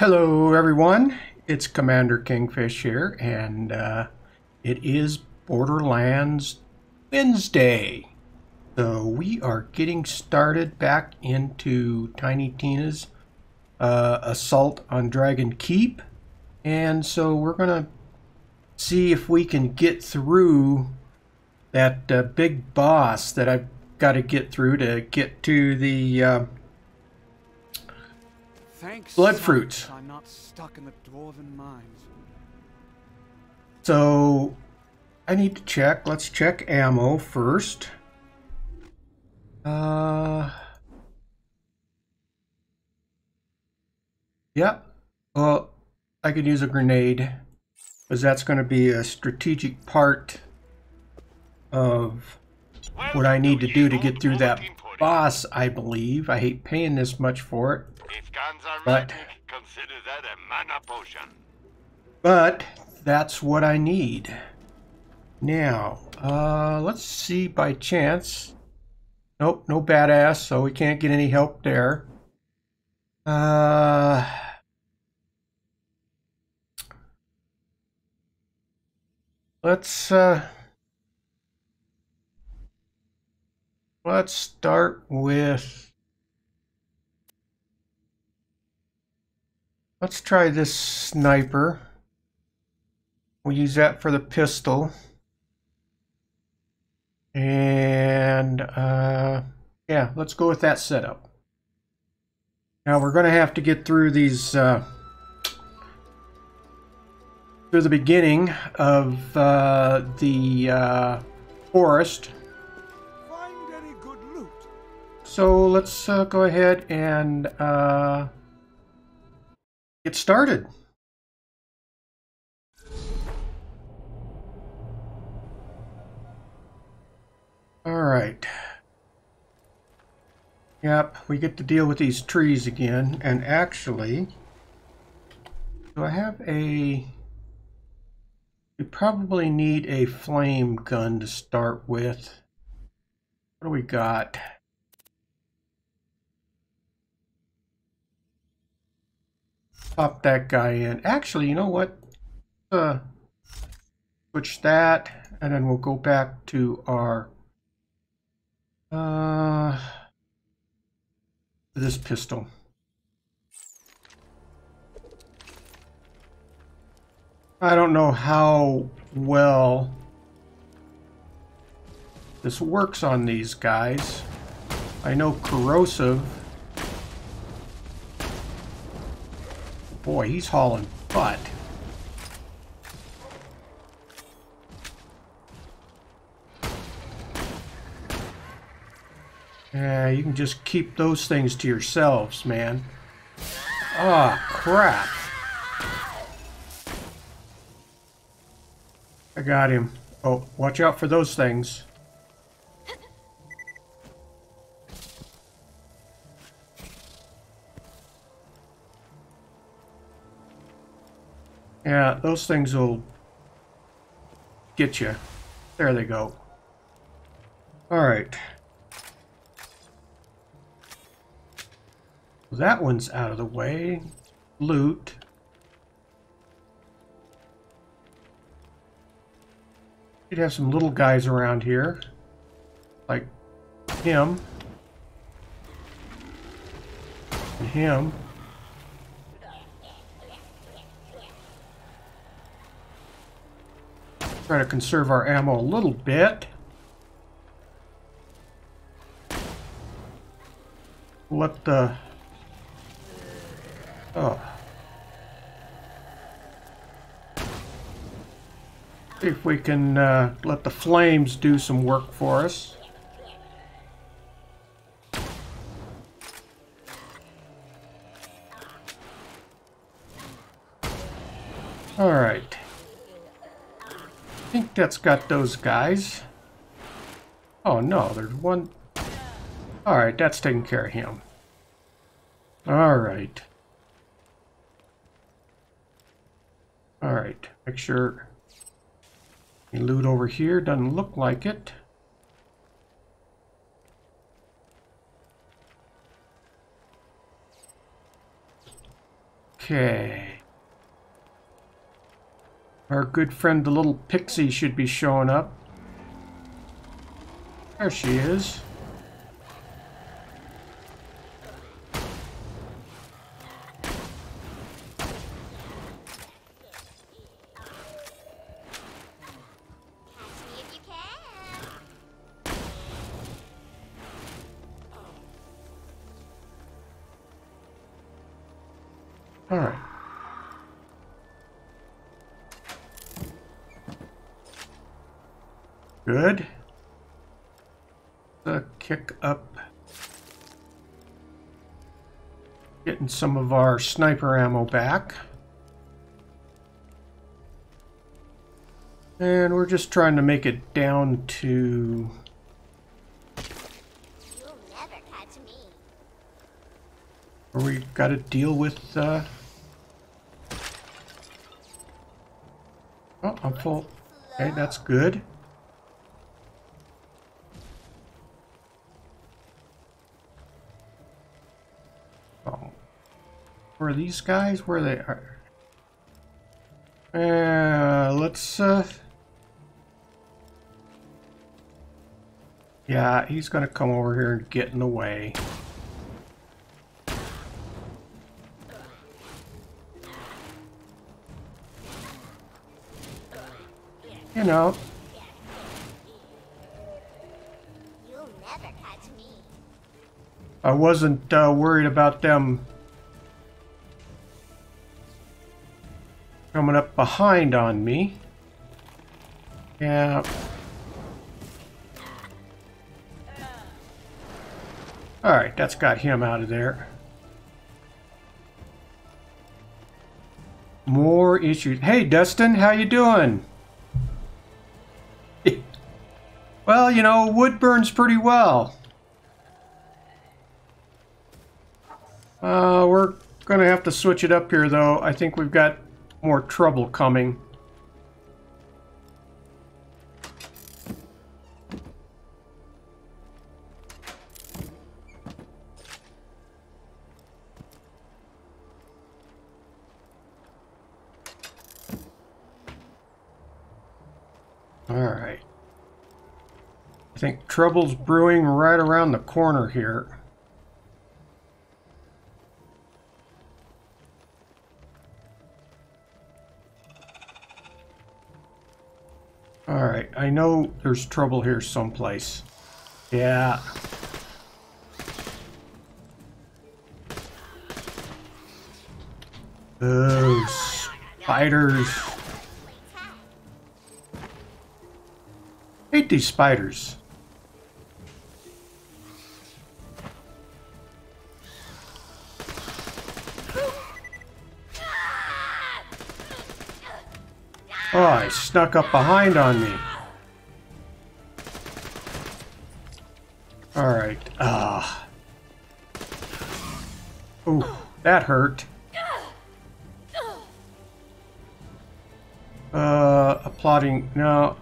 Hello everyone, it's Commander Kingfish here, and it is Borderlands Wednesday. So we are getting started back into Tiny Tina's Assault on Dragon Keep. And so we're going to see if we can get through that big boss that I've got to get through to get to the... Blood fruits. I'm not stuck in the dwarven mines. So I need to check. Let's check ammo first. Yep. Yeah. Well, I could use a grenade, because that's going to be a strategic part of what I need to do to get through that boss, I believe. I hate paying this much for it. If guns are magic, consider that a mana potion. But that's what I need. Now, let's see by chance. Nope, no badass, so we can't get any help there. Let's start with... Let's try this sniper. We'll use that for the pistol. And yeah, let's go with that setup. Now we're going to have to get through these through the beginning of the forest. Find any good loot. So let's go ahead and get started. All right. Yep, we get to deal with these trees again. And actually, do I have a... You probably need a flame gun to start with. What do we got? Pop that guy in. Actually, you know what? Switch that, and then we'll go back to our this pistol. I don't know how well this works on these guys. I know corrosive. Boy, he's hauling butt. Yeah, you can just keep those things to yourselves, man. Ah, crap. I got him. Oh, watch out for those things. Yeah, those things will get you. There they go. All right. That one's out of the way. Loot. You'd have some little guys around here. Like him. And him. Try to conserve our ammo a little bit. Let the... Oh. See if we can let the flames do some work for us. All right. I think that's got those guys. Oh no, there's one. All right, that's taking care of him. All right. All right, make sure you loot over here. Doesn't look like it. Okay. Our good friend the little pixie should be showing up. There she is. Good. The kick up. Getting some of our sniper ammo back. And we're just trying to make it down to... You'll never catch me. Or we got to deal with... Oh, I'm full. Okay, that's good. Where are these guys? Where they are? Let's. Yeah, he's gonna come over here and get in the way. You know. You'll never catch me. I wasn't worried about them coming up behind on me. Yeah. Alright, that's got him out of there. More issues. Hey, Dustin, how you doing? Well, you know, wood burns pretty well. We're gonna have to switch it up here, though. I think we've got more trouble coming. All right. I think trouble's brewing right around the corner here. Alright, I know there's trouble here someplace. Yeah. Those spiders. Hate these spiders. Oh, I snuck up behind on me. Alright. Ah. Oh, that hurt. Applauding. No.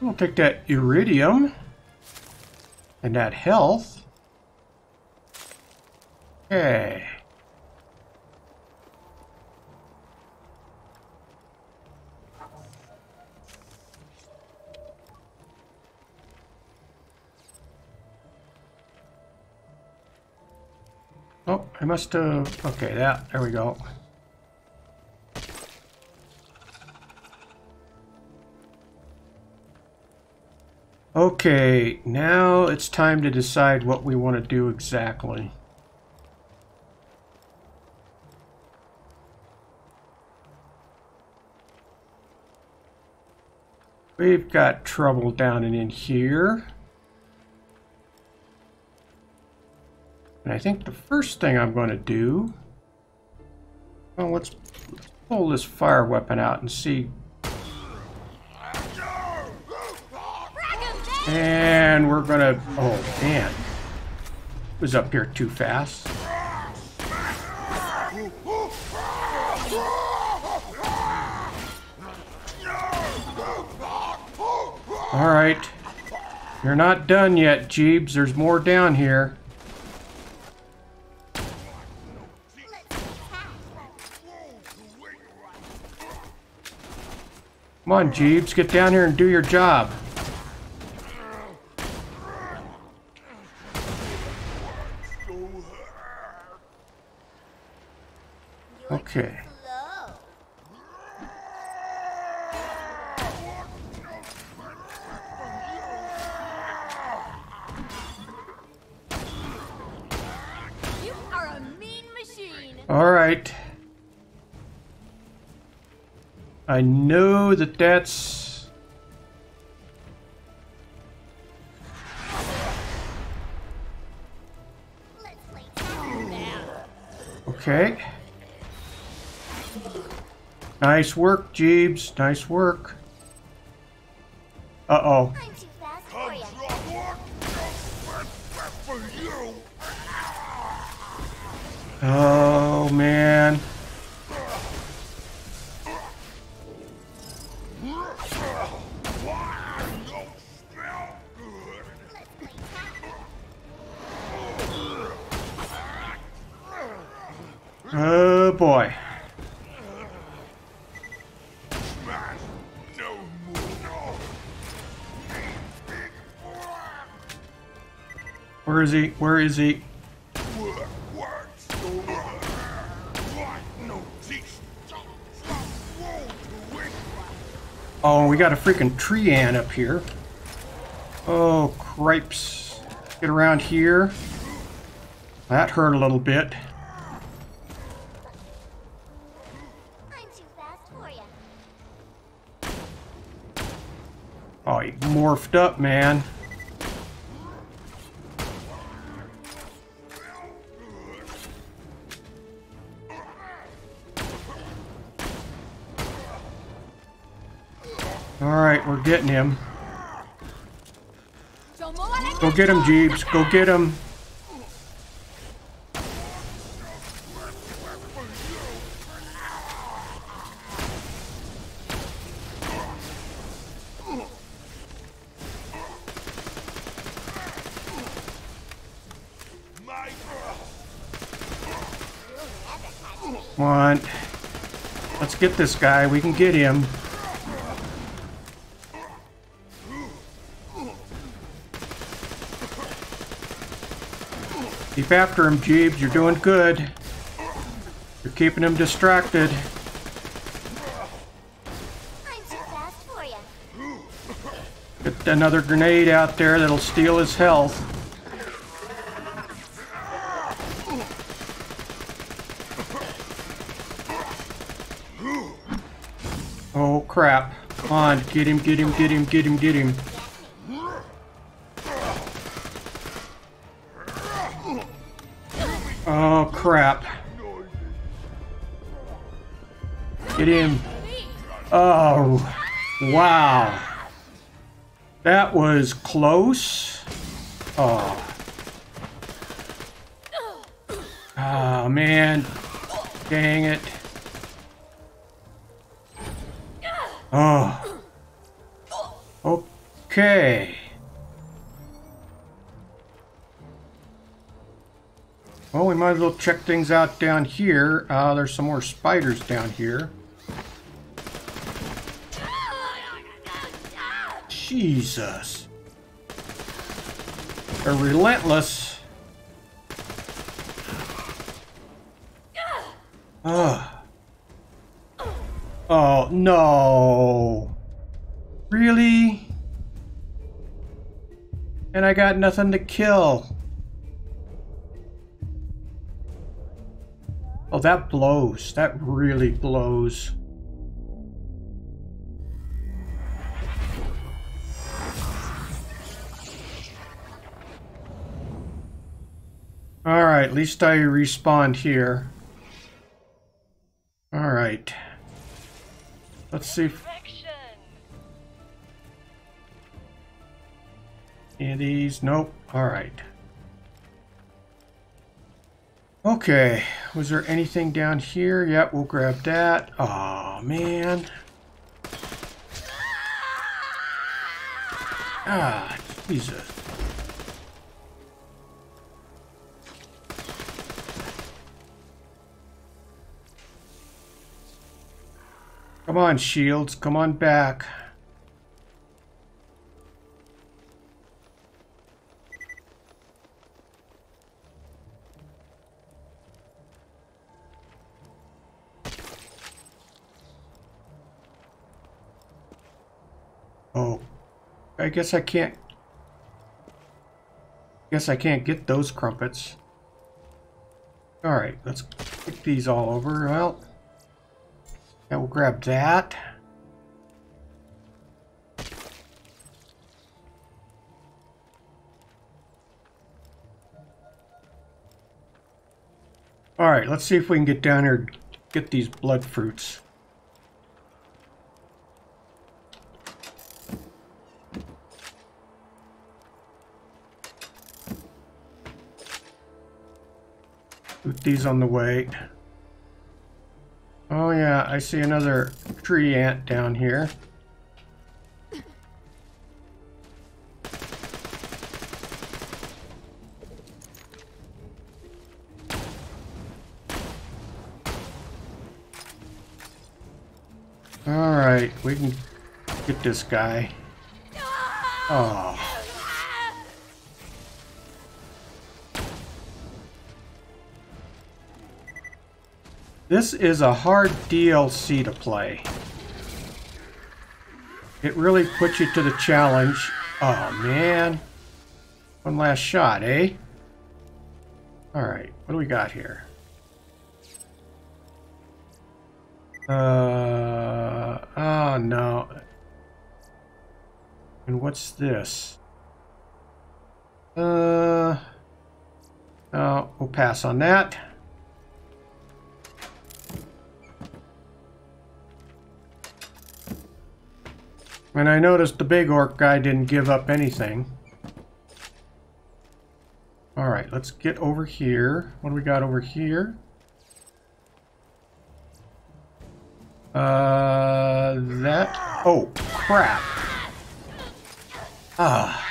We'll take that iridium and that health. Okay. Oh, I must have. Okay, that. There we go. Okay, now it's time to decide what we want to do exactly. We've got trouble down and in here. And I think the first thing I'm going to do... Well, let's pull this fire weapon out and see... And we're gonna... Oh, man. was up here too fast. All right. You're not done yet, Jeeves. There's more down here. Come on, Jeeves. Get down here and do your job. Okay. All right. I know that that's... Okay. Nice work, Jeeves. Nice work. Uh-oh. Oh, man. Oh, boy. Where is he? Where is he? Oh, we got a freaking tree ant up here. Oh, cripes. Get around here. That hurt a little bit. I'm too fast for you. Oh, he morphed up, man. Alright, we're getting him. Go get him, Jeeves. Go get him. Come on. Let's get this guy. We can get him. Keep after him, Jeeves. You're doing good. You're keeping him distracted. I'm too fast for you. Get another grenade out there that'll steal his health. Oh, crap. Come on. Get him, get him, get him, get him, get him. Oh, crap. Get him. Oh, wow. That was close. Oh. Oh, man. Dang it. Oh. Okay. Well, we might as well check things out down here. There's some more spiders down here. Jesus. They're relentless. Oh, no. Really? And I got nothing to kill. Oh, that blows. That really blows. All right, at least I respawned here. All right. Let's see. Any of these? Nope. All right. Okay, was there anything down here? Yeah, we'll grab that. Oh man. Ah, Jesus. Come on, shields, come on back. I guess I can't. Guess I can't get those crumpets. All right, let's pick these all over. Well, yeah, we'll grab that. All right, let's see if we can get down here and get these blood fruits. These on the way. Oh yeah, I see another tree ant down here. All right, we can get this guy. Oh. This is a hard DLC to play. It really puts you to the challenge. Oh man. One last shot, eh? Alright, what do we got here? Oh no. And what's this? No, we'll pass on that. And I noticed the big orc guy didn't give up anything. Alright, let's get over here. What do we got over here? That... Oh, crap. Ah.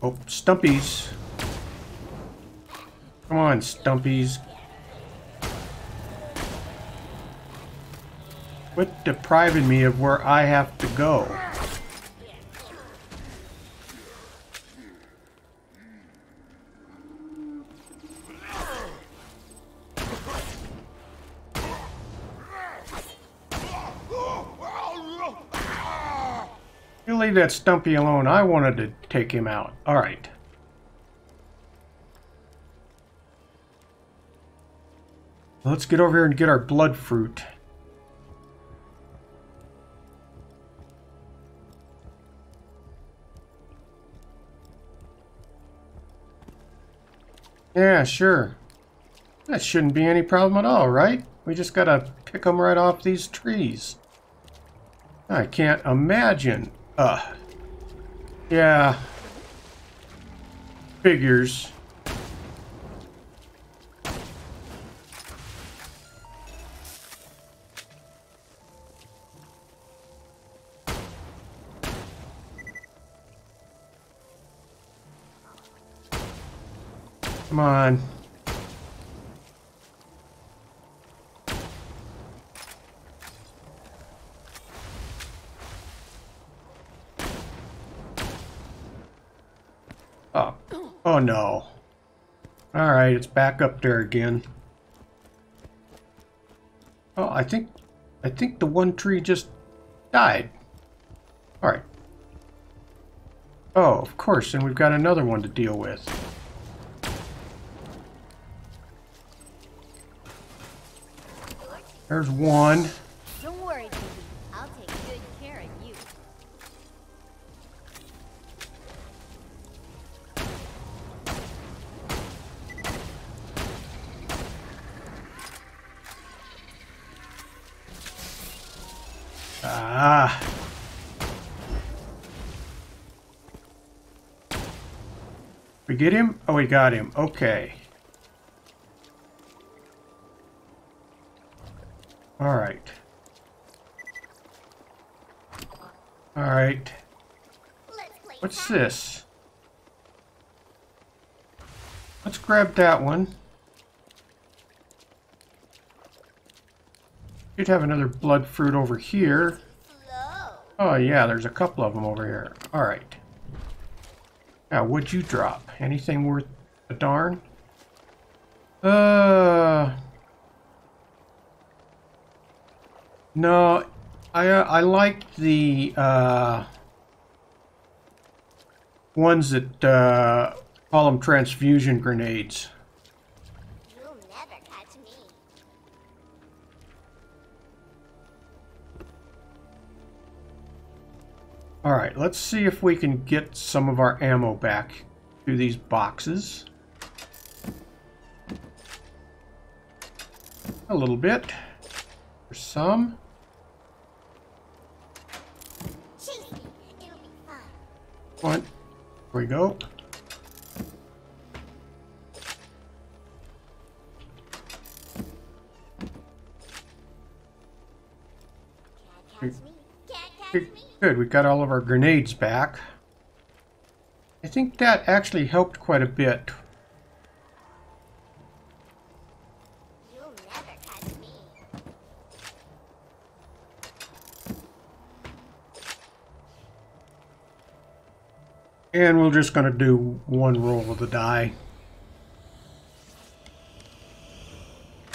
Oh, Stumpies. Come on, Stumpies. Quit depriving me of where I have to go. You leave that Stumpy alone. I wanted to take him out. All right. Let's get over here and get our blood fruit. Yeah, sure. That shouldn't be any problem at all, right? We just gotta pick them right off these trees. I can't imagine. Yeah. Figures. Come on. Oh. Oh no. All right, it's back up there again. Oh, I think the one tree just died. All right. Oh, of course, and we've got another one to deal with. There's one. Don't worry, baby. I'll take good care of you. Ah. We get him? Oh, we got him. Okay. Alright. Alright. What's this? Let's grab that one. Should have another blood fruit over here. Oh yeah, there's a couple of them over here. Alright. Now, what'd you drop? Anything worth a darn? No, I liked the ones that call them transfusion grenades. You'll never catch me. All right, let's see if we can get some of our ammo back through these boxes. A little bit. There's some. One. There we go. Good, we got all of our grenades back. I think that actually helped quite a bit. You'll never catch me. And we're just going to do one roll of the die.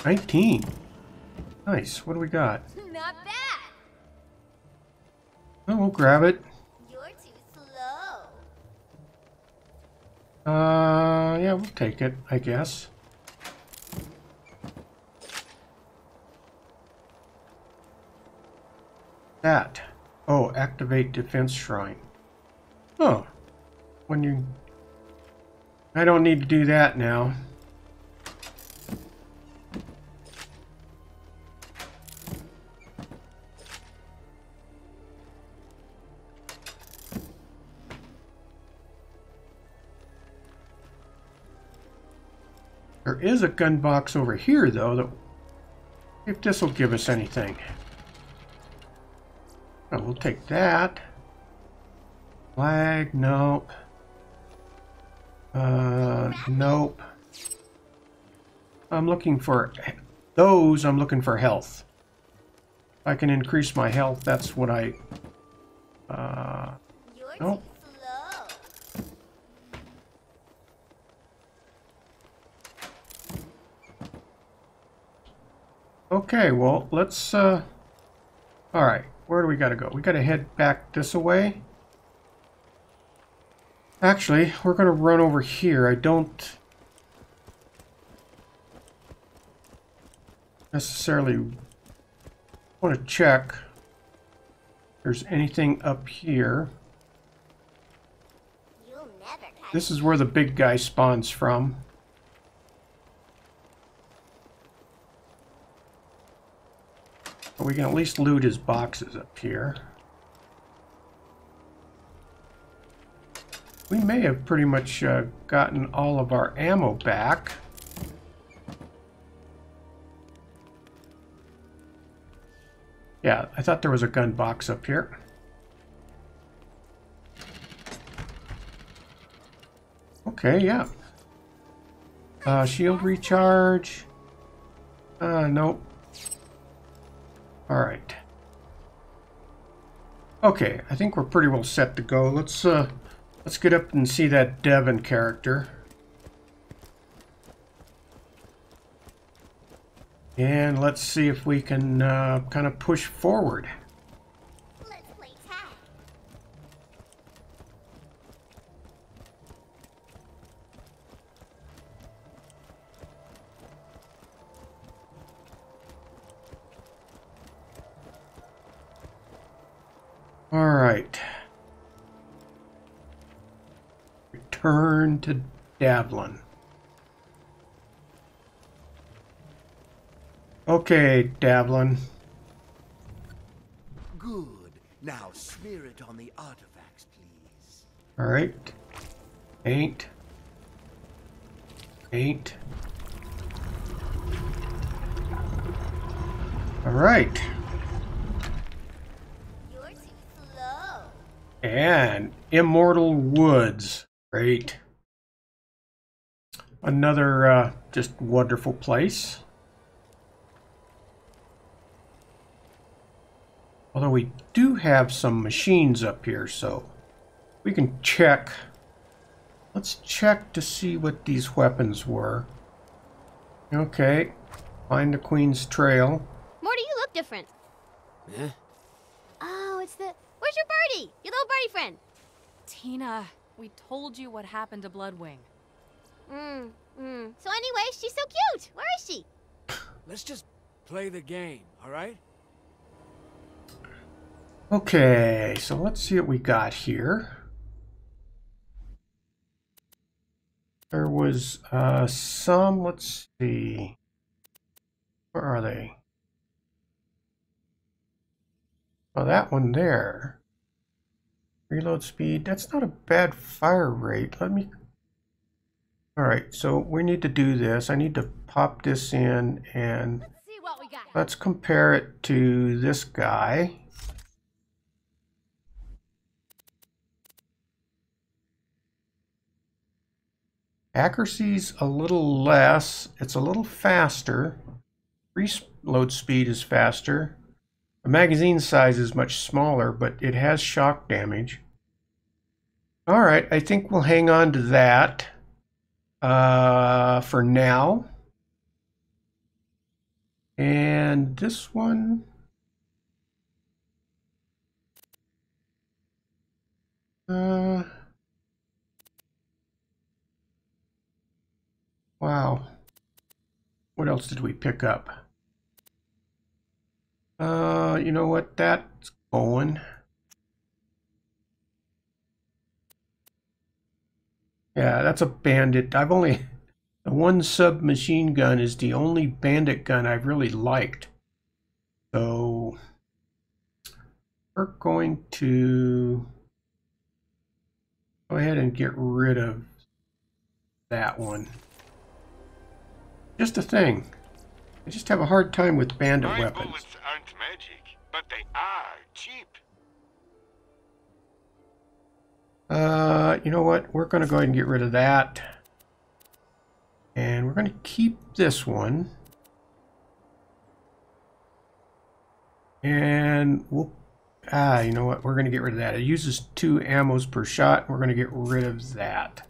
19. Nice. What do we got? Not bad. Oh, we'll grab it. You're too slow. Yeah, we'll take it, I guess. That. Oh, activate defense shrine. Oh. When you... I don't need to do that now. There is a gun box over here, though, that if this will give us anything. Oh, we'll take that. Flag, nope. Nope. I'm looking for those. I'm looking for health. If I can increase my health, that's what I... nope. Okay, well, let's, all right, where do we gotta go? We gotta head back this way. Actually, we're gonna run over here. I don't necessarily want to check if there's anything up here. This is where the big guy spawns from. We can at least loot his boxes up here. We may have pretty much gotten all of our ammo back. Yeah, I thought there was a gun box up here. Okay, yeah. Shield recharge. Nope. All right. Okay, I think we're pretty well set to go. Let's get up and see that Devlin character. And let's see if we can kind of push forward. Let's play tag. All right. Return to Devlin. Okay, Devlin. Good. Now smear it on the artifacts, please. All right. Paint. 8. All right. You're too slow. And Immortal Woods. Great. Another just wonderful place. Although we do have some machines up here, so we can check. Let's check to see what these weapons were. Okay. Find the Queen's Trail. Morty, you look different. Yeah? Oh, it's the... Where's your birdie? Your little birdie friend. Tina, we told you what happened to Bloodwing. So anyway, she's so cute. Where is she? Let's just play the game, all right? Okay, so let's see what we got here. There was some, let's see. Where are they? Oh, that one there. Reload speed. That's not a bad fire rate. Let me... All right, so we need to do this. I need to pop this in and let's see what we got. Let's compare it to this guy. Accuracy's a little less. It's a little faster. Reload speed is faster. The magazine size is much smaller, but it has shock damage. All right, I think we'll hang on to that for now. And this one. Wow. What else did we pick up? You know what? That's going. Yeah, that's a bandit. I've only... The one submachine gun is the only bandit gun I've really liked. So... We're going to... Go ahead and get rid of that one. Just a thing. I just have a hard time with bandit weapons. Bullets aren't magic, but they are cheap. You know what? We're going to go ahead and get rid of that. And we're going to keep this one. And we'll... you know what? We're going to get rid of that. It uses 2 ammos per shot. We're going to get rid of that.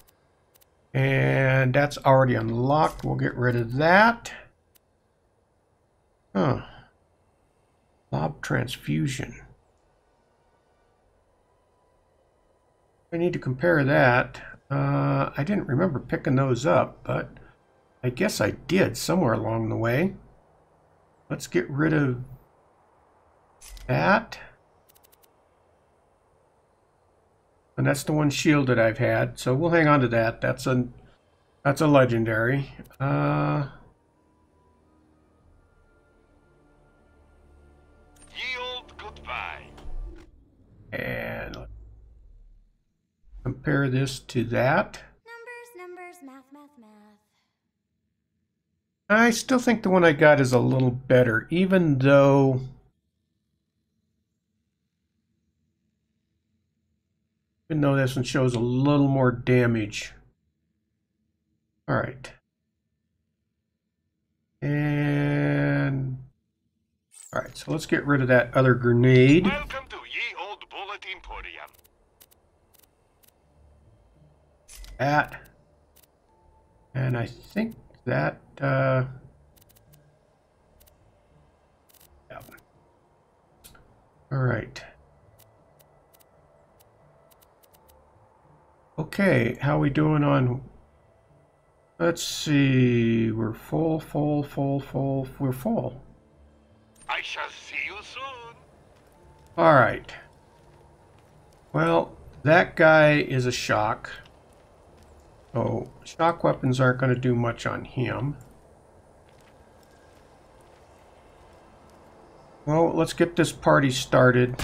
And that's already unlocked. We'll get rid of that. Huh. Lob transfusion. I need to compare that. I didn't remember picking those up, but I guess I did somewhere along the way. Let's get rid of that. And that's the one shield that I've had, so we'll hang on to that. That's a legendary. Yield goodbye. And let's compare this to that. Numbers, math. I still think the one I got is a little better, even though. Even though this one shows a little more damage. All right. And all right, so let's get rid of that other grenade. Welcome to Ye Old Bullet Emporium. That. And I think that that one. All right. Okay, how we doing on, let's see, we're full, we're full. I shall see you soon. All right. Well, that guy is a shock. So shock weapons aren't going to do much on him. Well, let's get this party started.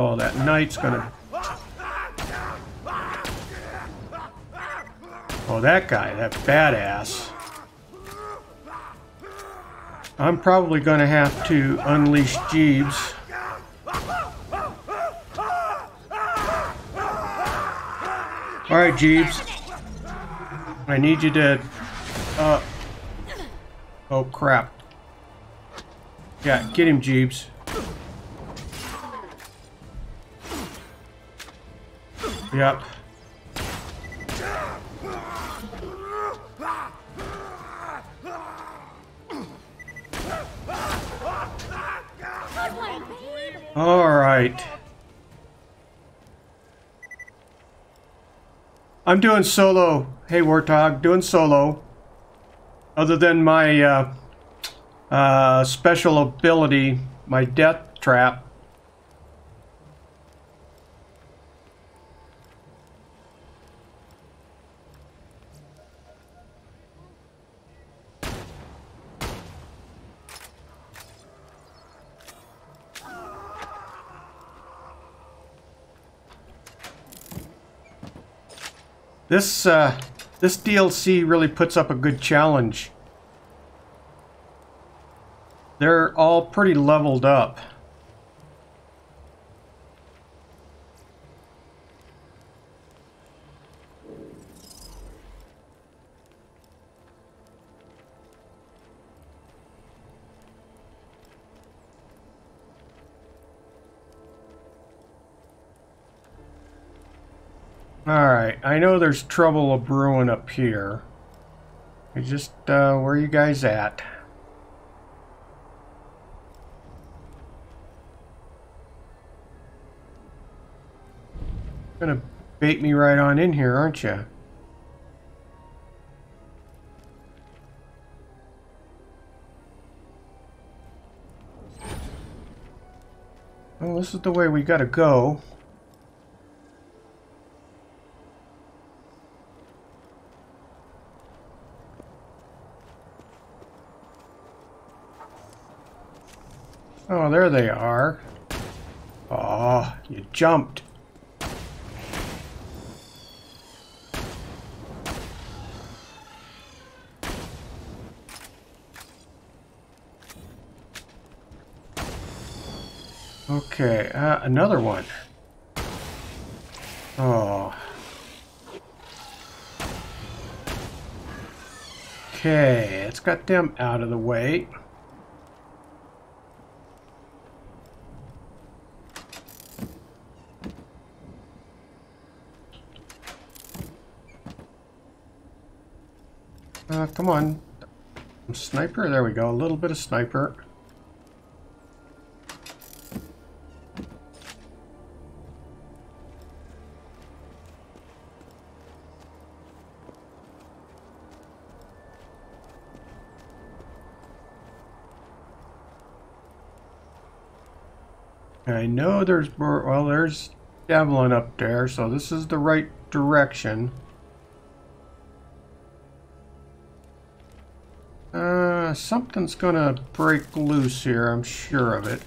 Oh, that knight's gonna... Oh, that guy, that badass. I'm probably gonna have to unleash Jeeves. Alright, Jeeves. I need you to... Oh, crap. Yeah, get him, Jeeves. Yep. All right. I'm doing solo. Hey, Warthog, doing solo. Other than my special ability, my Death Trap. This this DLC really puts up a good challenge. They're all pretty leveled up. Alright, I know there's trouble a-brewing up here. I just, where are you guys at? You're gonna bait me right on in here, aren't you? Well, this is the way we gotta go. Oh, there they are. Oh, you jumped. Okay, another one. Oh. Okay, let's get them out of the way. Come on. Sniper, there we go. A little bit of sniper. I know there's, well, there's Devlin up there, so this is the right direction. Something's gonna break loose here, I'm sure of it.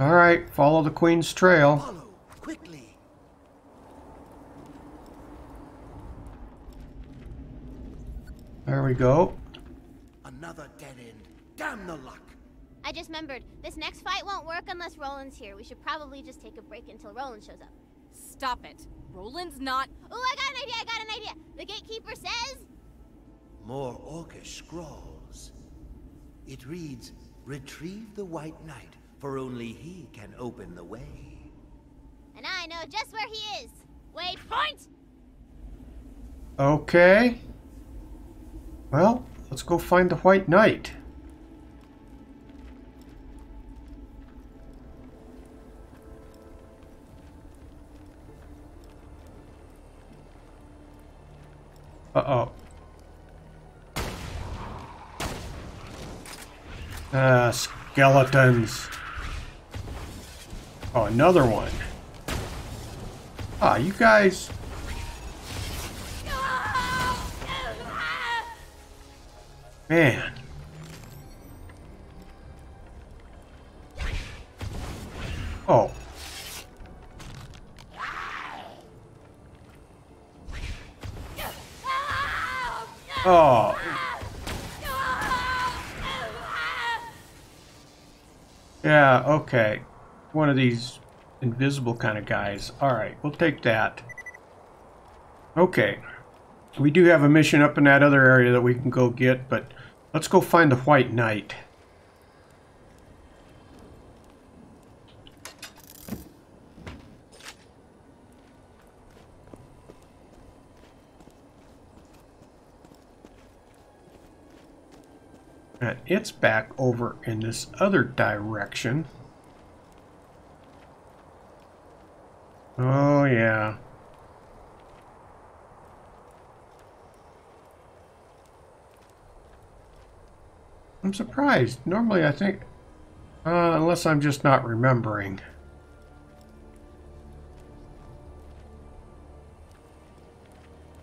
All right, follow the Queen's trail. Follow quickly. There we go. Another dead end. Damn the luck. I just remembered, this next fight won't work unless Roland's here. We should probably just take a break until Roland shows up. Stop it. Roland's not... Oh, I got an idea, I got an idea. The gatekeeper says... More orcish scrolls. It reads, retrieve the White Knight, for only he can open the way. And I know just where he is. Waypoint! Okay. Well, let's go find the White Knight. Uh-oh. Ah, skeletons. Oh, another one. Ah, you guys. Man. Oh. Yeah, okay. One of these invisible kind of guys. Alright, we'll take that. Okay. We do have a mission up in that other area that we can go get, but let's go find the White Knight. And it's back over in this other direction. Oh, yeah. I'm surprised. Normally, I think... unless I'm just not remembering.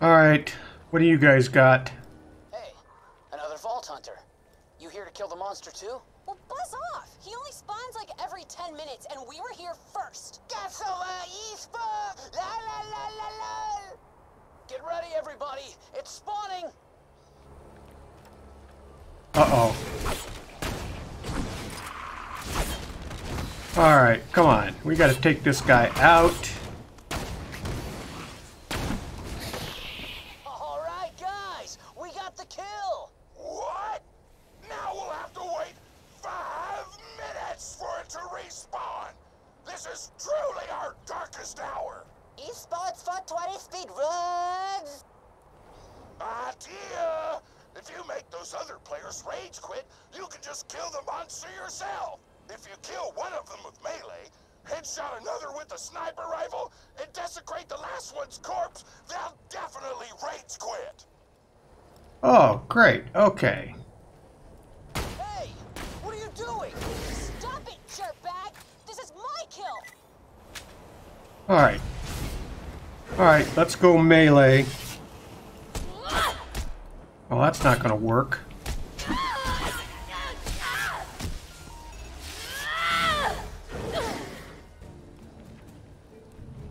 Alright. What do you guys got? Hey, another Vault Hunter. You here to kill the monster too? Well, buzz off! He only spawns like every 10 minutes, and we were here first. Get ready, everybody! It's spawning! Uh-oh. Alright, come on. We gotta take this guy out. Alright, guys! We got the kill! What? Now we'll have to wait 5 minutes for it to respawn! This is truly our darkest hour! Esports for 20 speedruns! Mattia! If you make those other players rage quit, you can just kill the monster yourself. If you kill one of them with melee, headshot another with a sniper rifle, and desecrate the last one's corpse, they'll definitely rage quit. Oh, great. Okay. Hey, what are you doing? Stop it, jerkbag. This is my kill. All right. All right, let's go melee. Well, that's not going to work.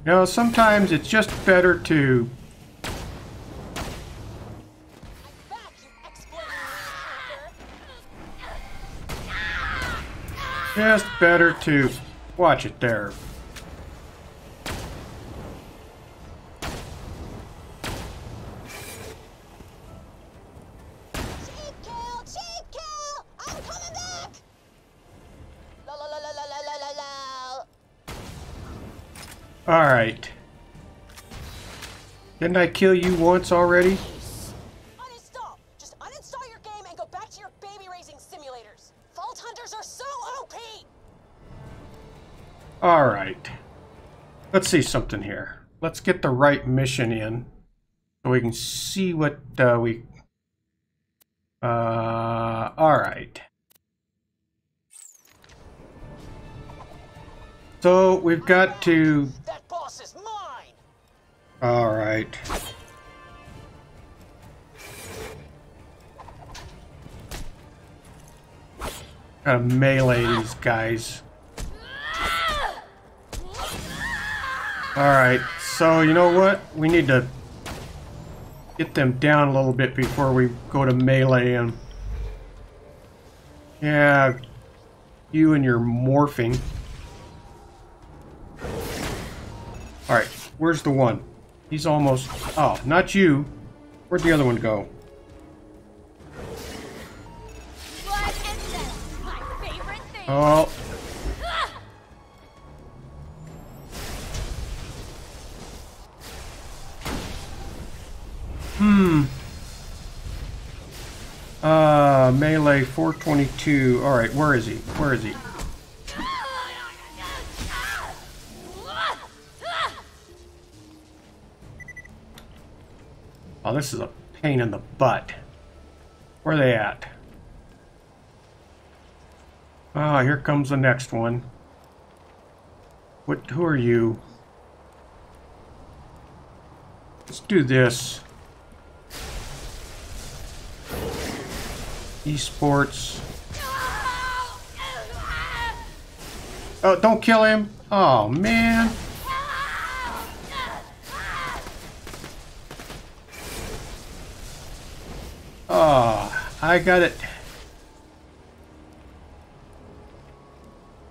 You know, sometimes it's just better to... Just better to... Watch it there. All right. Didn't I kill you once already? Uninstall. Just uninstall your game and go back to your baby raising simulators. Vault Hunters are so OP. All right. Let's see something here. Let's get the right mission in, so we can see what we. All right. So we've got to. All right. Gotta melee these guys. All right. So you know what? We need to get them down a little bit before we go to melee them. Yeah. You and your morphing. All right. Where's the one? He's almost... Oh, not you. Where'd the other one go? Blood and death, my favorite thing. Oh. Melee 422. All right, where is he? Where is he? Oh, this is a pain in the butt. Where are they at? Ah, here comes the next one. What? Who are you? Let's do this. Esports. Oh, don't kill him. Oh, man. Oh, I got it.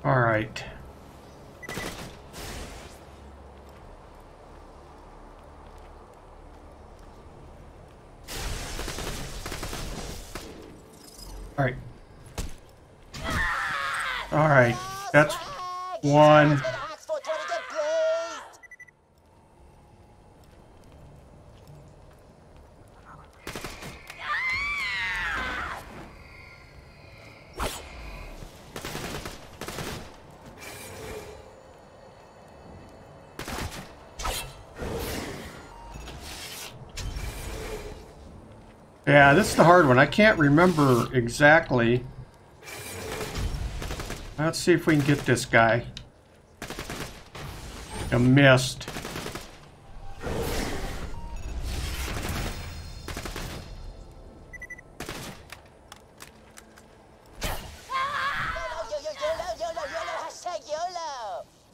All right. All right, that's one. Yeah, this is the hard one. I can't remember exactly. Let's see if we can get this guy. A missed.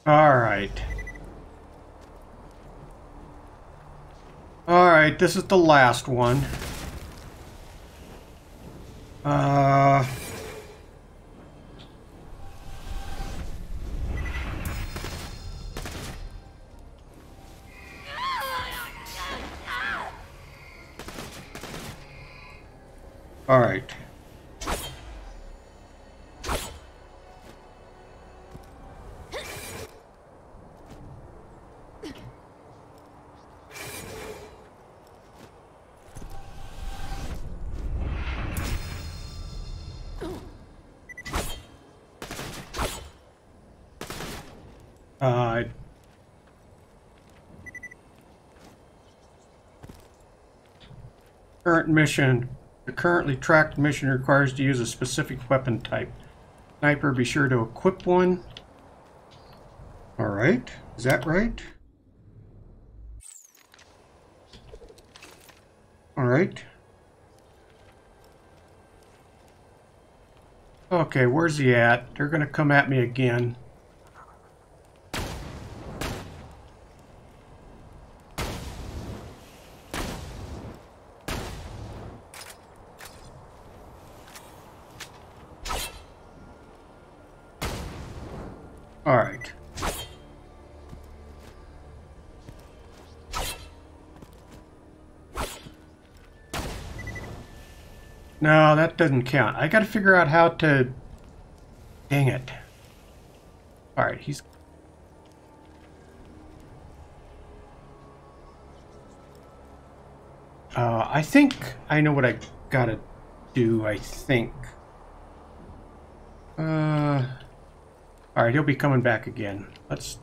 All right. All right, this is the last one. All right. Current mission. The currently tracked mission requires to use a specific weapon type. Sniper, be sure to equip one. All right, is that right? All right. Okay, where's he at? They're gonna come at me again. No, that doesn't count. I gotta figure out how to... Dang it. Alright, he's... I think I know what I gotta do, I think. Alright, he'll be coming back again. Let's...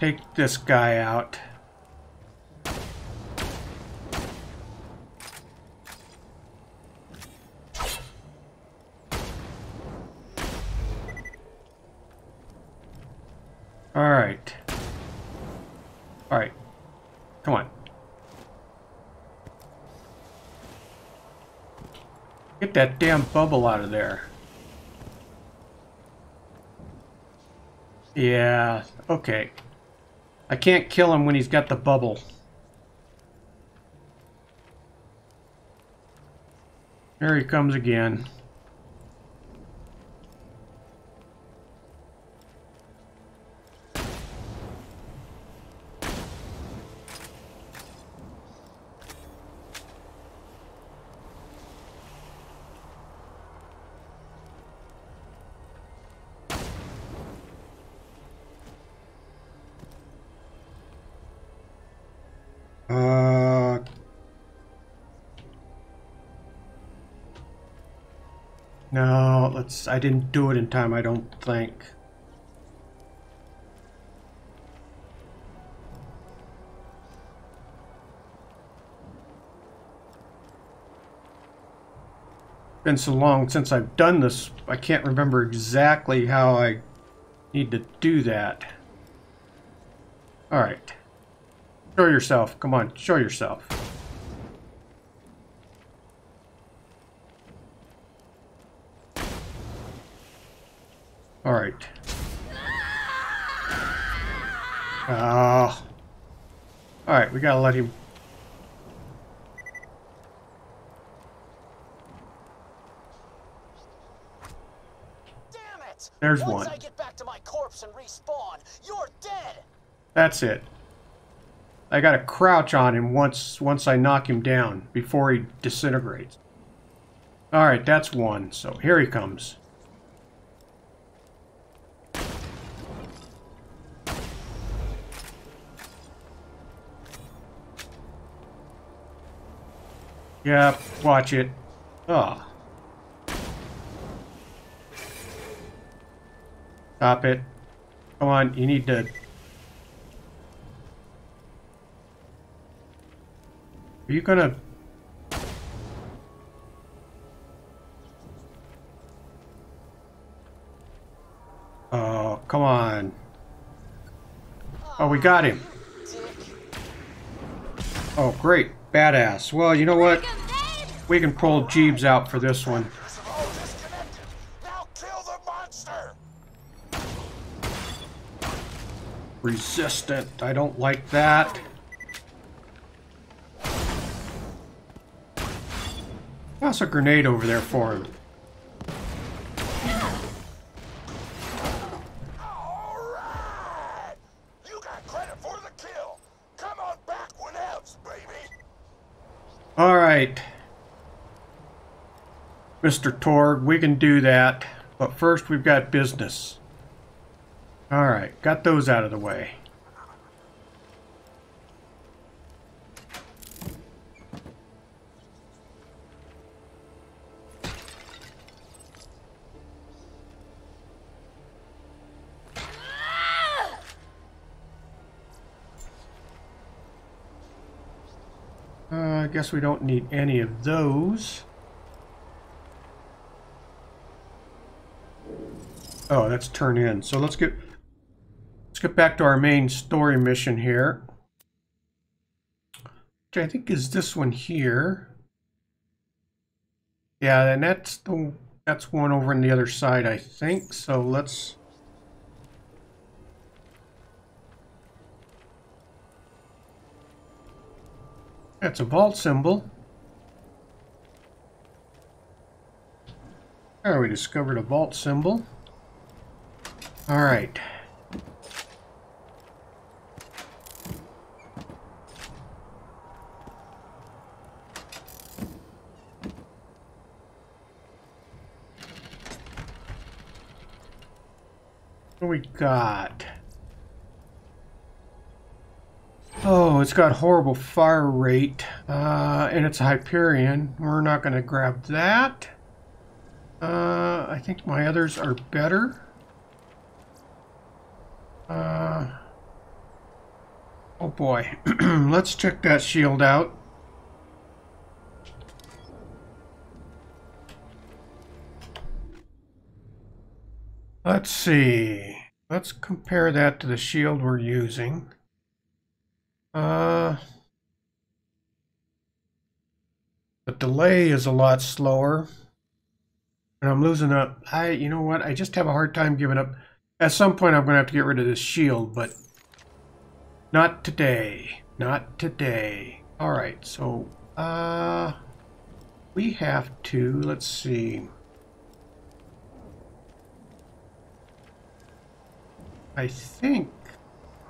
take this guy out. All right, come on. Get that damn bubble out of there. Yeah, okay. I can't kill him when he's got the bubble. There he comes again. No, I didn't do it in time, I don't think. Been so long since I've done this, I can't remember exactly how I need to do that. All right. Show yourself. Come on, show yourself. All right. All right, we gotta let him. There's one. Once I get back to my corpse and respawn, you're dead. That's it. I gotta crouch on him once I knock him down before he disintegrates. Alright, that's one. So here he comes. Yeah, watch it. Ah. Oh. Stop it. Come on, you need to... Are you gonna... Oh, come on. Oh, we got him. Oh, great. Badass. Well, you know what? We can pull Jeeves out for this one. Now kill the monster. Resistant. I don't like that. Toss a grenade over there for him. Alright! You got credit for the kill. Come on back whenevs, baby. Alright. Mr. Torgue, we can do that. But first we've got business. Alright, got those out of the way. I guess we don't need any of those. Oh, that's turn in. So let's get back to our main story mission here, which I think is this one here. Yeah, and that's one over on the other side, I think. So let's. That's a vault symbol. There, we discovered a vault symbol. All right. What do we got? Oh, it's got horrible fire rate, and it's a Hyperion. We're not going to grab that. I think my others are better. Oh boy. Let's check that shield out. Let's see. Let's compare that to the shield we're using. The delay is a lot slower, and I'm losing up. You know what? I just have a hard time giving up. At some point, I'm going to have to get rid of this shield, but not today. Not today. All right. So, we have to. Let's see. I think.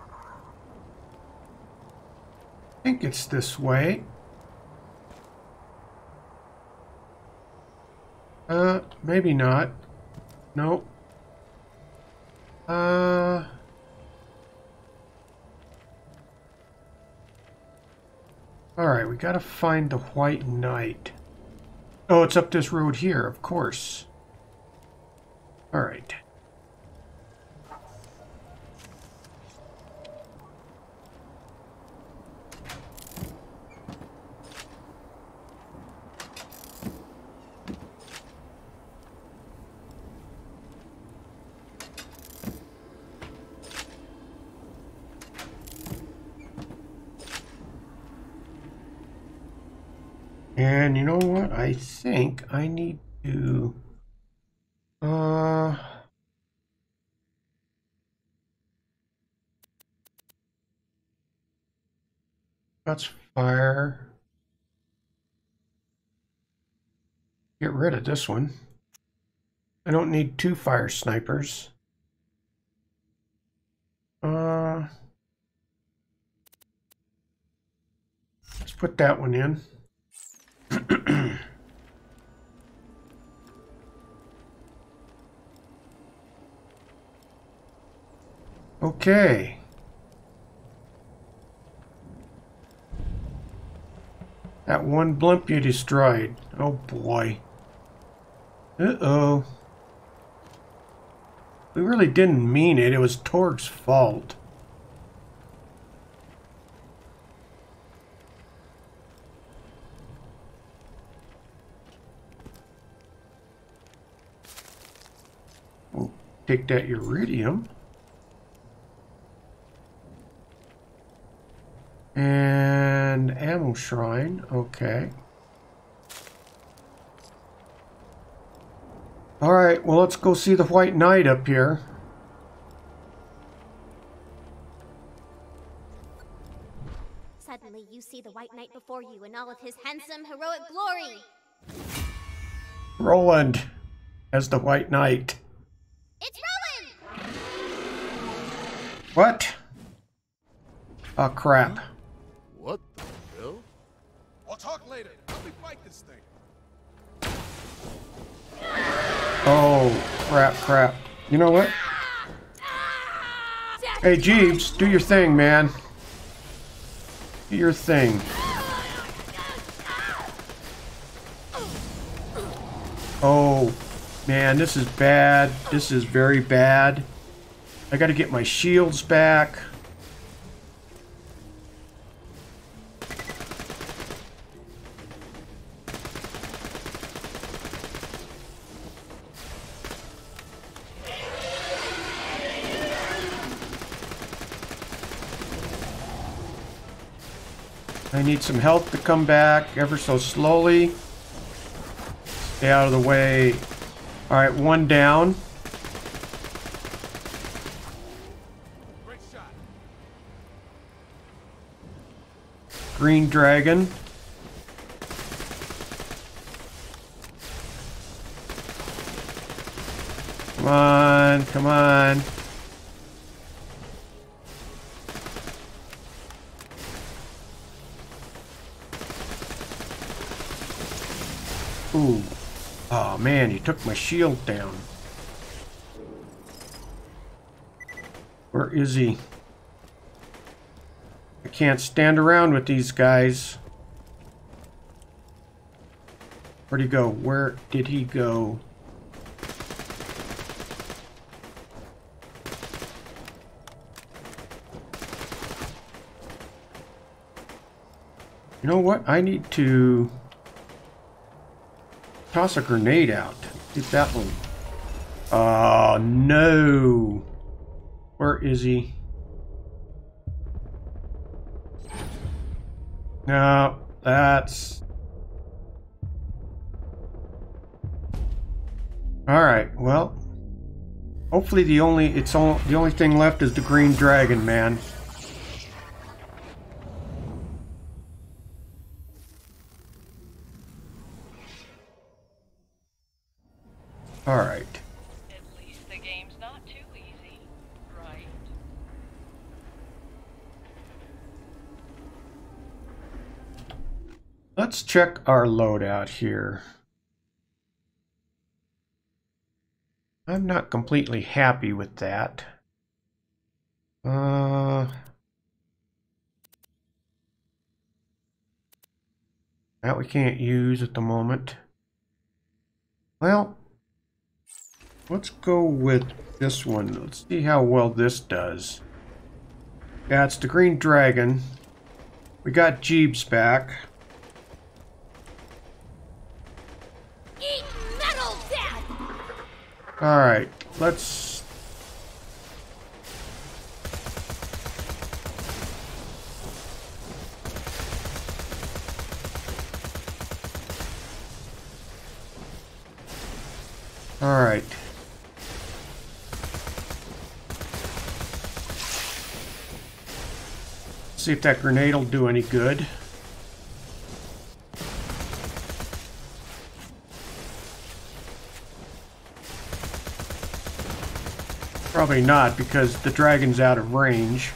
I think it's this way. Maybe not. No. All right, we gotta find the White Knight. Oh, it's up this road here, of course. All right. And you know what? I think I need to let's fire. Get rid of this one. I don't need two fire snipers. Let's put that one in. Okay. That one blimp you destroyed. Oh boy. Uh-oh. We really didn't mean it. It was Torgue's fault. We'll take that iridium. And ammo shrine, okay. Alright, well let's go see the White Knight up here. Suddenly you see the White Knight before you in all of his handsome, heroic glory. Roland as the White Knight. It's Roland! What? Oh crap. What the hell? I'll talk later. Let me fight this thing. Oh, crap. You know what? Hey, Jeeves, do your thing, man. Do your thing. Oh, man, this is bad. This is very bad. I gotta get my shields back. I need some help to come back ever so slowly. Stay out of the way. All right, one down. Great shot. Green dragon. Come on, come on. Ooh. Oh man, you took my shield down. Where is he? I can't stand around with these guys. Where'd he go? Where did he go? You know what? I need to toss a grenade out. Get that one. Oh no. Where is he? No, that's... Alright, well. Hopefully the only thing left is the green dragon, man. All right. At least the game's not too easy, right? Let's check our loadout here. I'm not completely happy with that. That we can't use at the moment. Well, let's go with this one. Let's see how well this does. Yeah, it's the green dragon. We got Jeeves back. Eat metal, Dad! Alright, let's... Alright. See if that grenade will do any good. Probably not, because the dragon's out of range.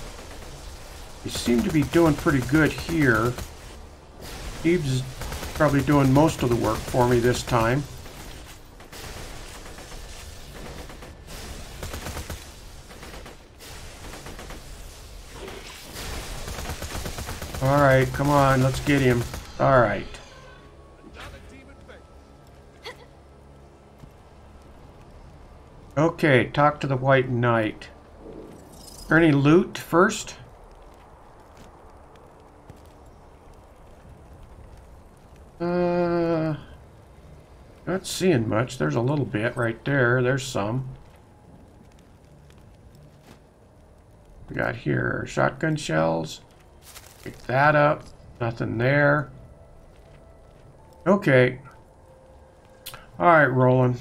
They seem to be doing pretty good here. Jeeves is probably doing most of the work for me this time. Alright, come on, let's get him. Alright. Okay, talk to the White Knight. Any loot first? Not seeing much. There's a little bit right there. There's some. We got here shotgun shells. Pick that up. Nothing there. Okay. All right, Roland.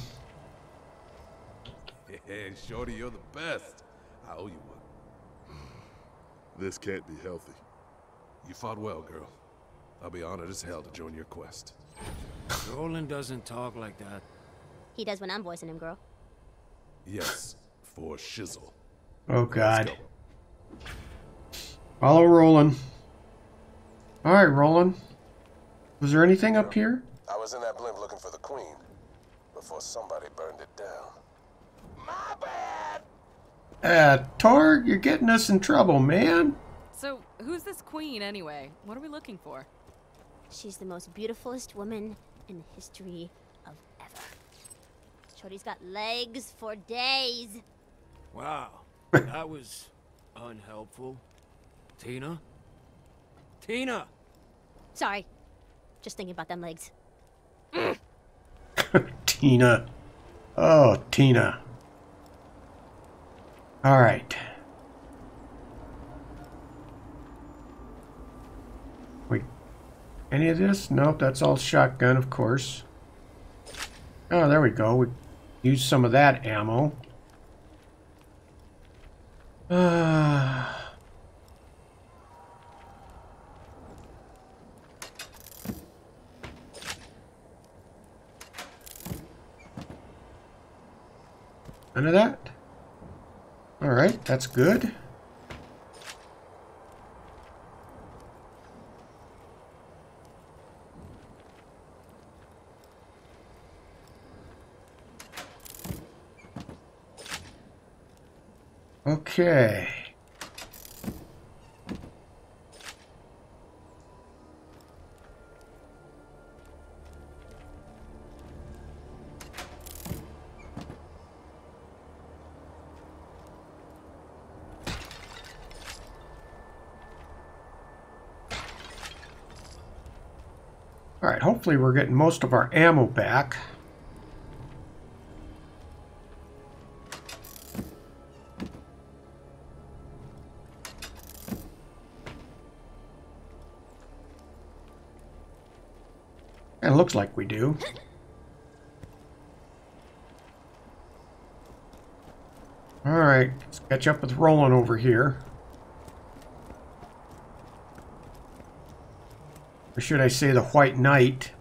Hey, Shorty, you're the best. I owe you one. This can't be healthy. You fought well, girl. I'll be honored as hell to join your quest. Roland doesn't talk like that. He does when I'm voicing him, girl. Yes, for shizzle. Oh, God. Follow Roland. All right, Roland. Was there anything up here? I was in that blimp looking for the queen before somebody burned it down. My bad. Torgue, you're getting us in trouble, man. So, who's this queen anyway? What are we looking for? She's the most beautifulest woman in the history of ever. Shorty's got legs for days. Wow, that was unhelpful. Tina? Tina! Sorry. Just thinking about them legs. Tina. Oh, Tina. All right. Wait. Any of this? Nope, that's all shotgun, of course. Oh, there we go. We used some of that ammo. None of that. All right, that's good. Okay. Hopefully we're getting most of our ammo back. And it looks like we do. All right, let's catch up with Roland over here. Or should I say the White Knight?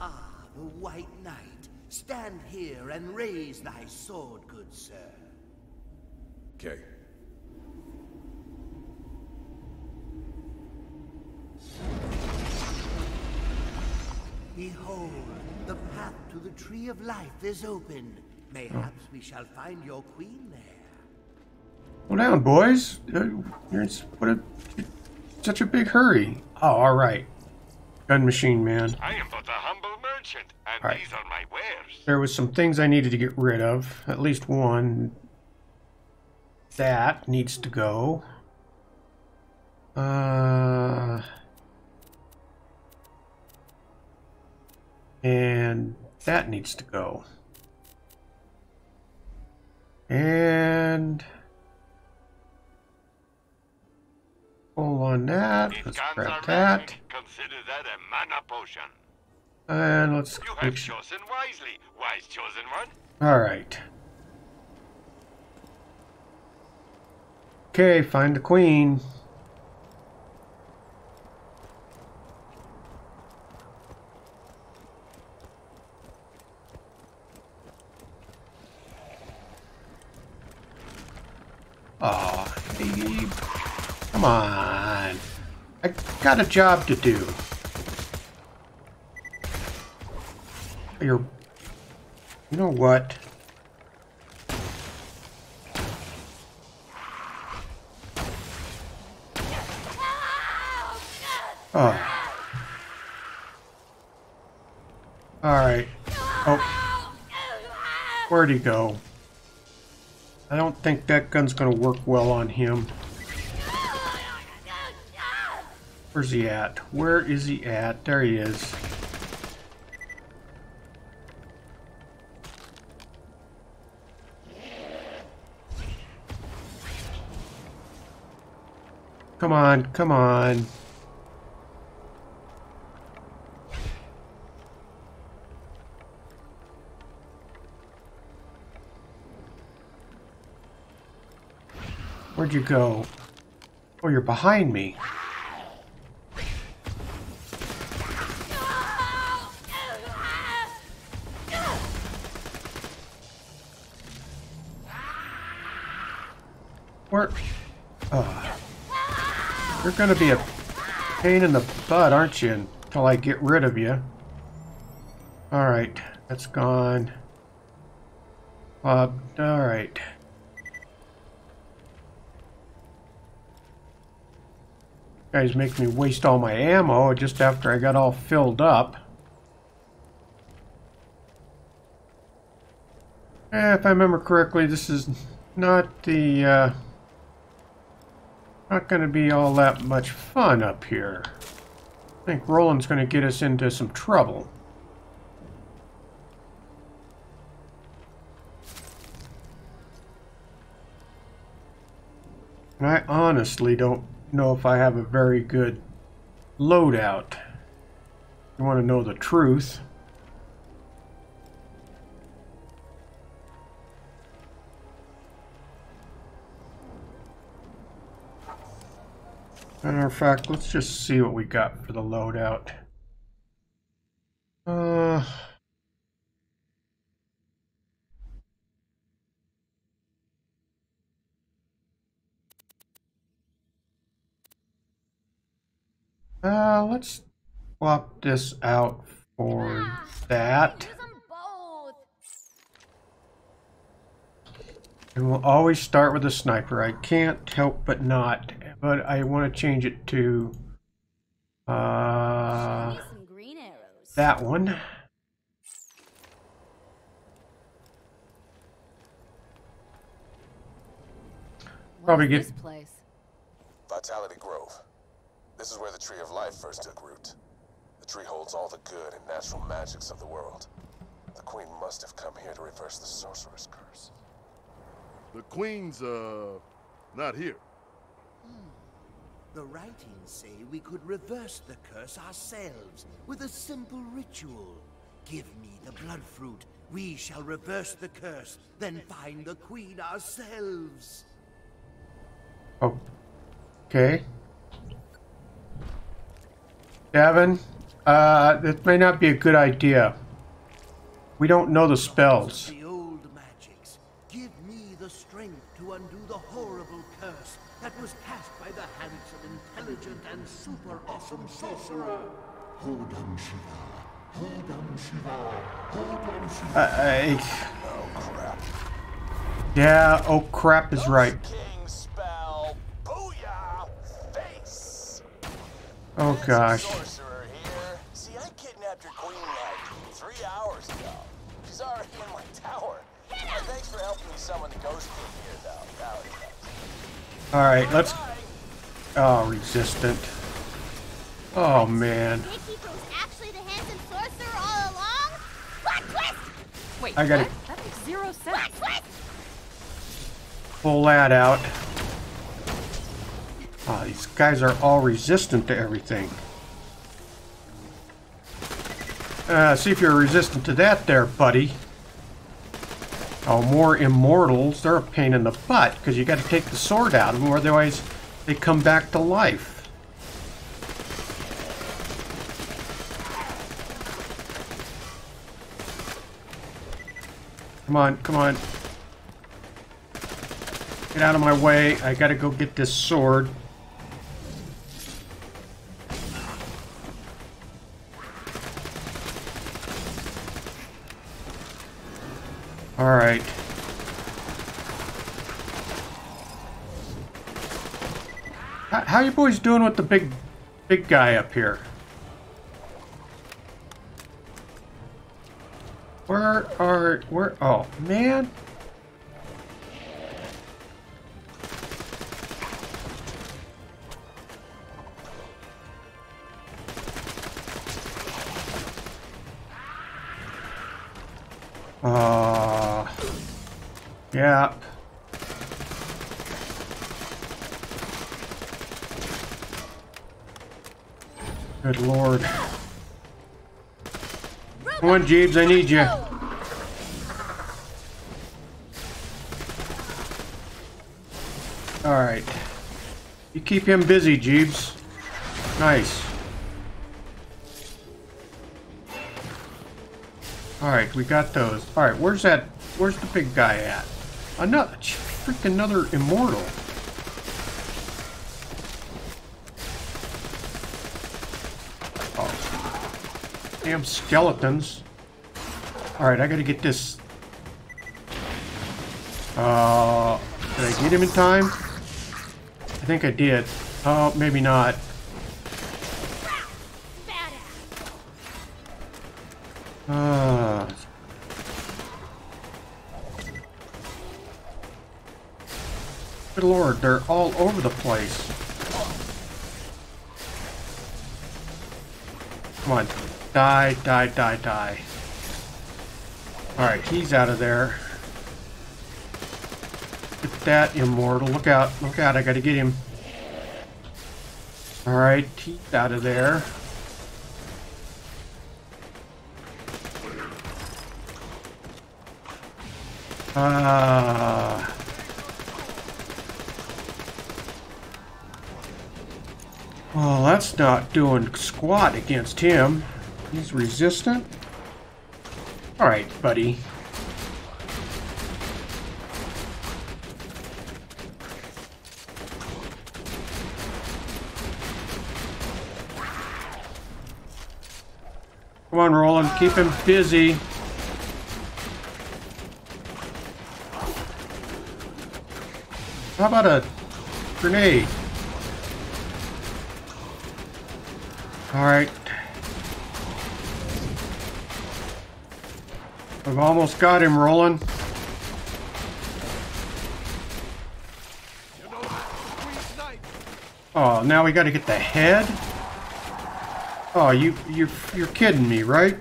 Ah, the White Knight. Stand here and raise thy sword, good sir. Okay. Behold, the path to the tree of life is open. Mayhaps we shall find your queen there. Well, down, boys. You're in such a big hurry. Oh, all right. Gun machine man. I am but a humble merchant, and right. These are my wares. There was some things I needed to get rid of. At least one. That needs to go. And that needs to go. And pull on that. Let's grab that. Consider that a mana potion. And let's. You have chosen wisely, wise chosen one. All right. Okay, find the queen. Aw, baby. Come on. I got a job to do. You know what? Oh. Alright. Oh. Where'd he go? I don't think that gun's gonna work well on him. Where's he at? Where is he at? There he is. Come on, come on. Where'd you go? Oh, you're behind me. Where? You're gonna be a pain in the butt, aren't you? Until I get rid of you. Alright, that's gone. Alright. Guys make me waste all my ammo just after I got all filled up. If I remember correctly, this is not the not going to be all that much fun up here. I think Roland's going to get us into some trouble. And I honestly don't know if I have a very good loadout. You want to know the truth. Matter of fact, let's just see what we got for the loadout. Let's swap this out for that. And we'll always start with a sniper. I can't help but not. But I want to change it to that one. Probably get this place. Vitality Grove. This is where the Tree of Life first took root. The tree holds all the good and natural magics of the world. The Queen must have come here to reverse the sorcerer's curse. The Queen's, not here. The writings say we could reverse the curse ourselves with a simple ritual. Give me the blood fruit. We shall reverse the curse, then find the Queen ourselves. Oh. Okay. Devin, it may not be a good idea. We don't know the spells. The old magics. Give me the strength to undo the horrible curse that was cast by the hands of intelligent and super awesome sorcerer. Hodam Shiva. Hodam Shiva. Hodam Shiva. Oh crap. Yeah, oh crap is right. Oh gosh. Sorcerer here. See, I kidnapped your queen like 3 hours ago. She's already in my tower. Thanks for helping me summon the ghost here though. Alright, let's oh resistant. Oh man. Wait, I gotta that makes 0 sense. Pull that out. Oh, these guys are all resistant to everything. See if you're resistant to that there, buddy. Oh, more immortals. They're a pain in the butt because you got to take the sword out of them, or otherwise they come back to life. Come on, come on. Get out of my way. I gotta go get this sword. Alright. How you boys doing with the big guy up here? Where oh man. Yeah. Good lord. Come on, Jeeves, I need you. Alright. You keep him busy, Jeeves. Nice. Alright, we got those. Alright, where's the big guy at? Another freaking immortal. Oh. Damn skeletons. Alright, I gotta get this. Did I get him in time? I think I did. Oh, maybe not. Good lord, they're all over the place. Come on. Die, die, die, die. Alright, he's out of there. Get that immortal. Look out, I gotta get him. Alright, he's out of there. Well, that's not doing squat against him. He's resistant. Alright, buddy. Come on, Roland. Keep him busy. How about a grenade? Alright. I've almost got him, Roland. Oh, now we gotta get the head? Oh, you're kidding me, right?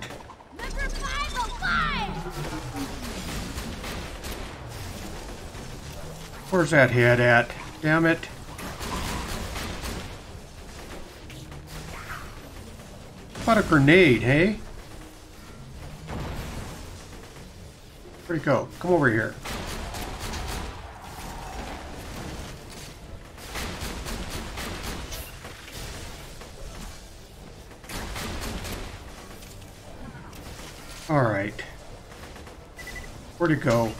Number 505. Where's that head at? Damn it. What a grenade, hey? Where'd it go? Come over here. Alright. Where'd it go?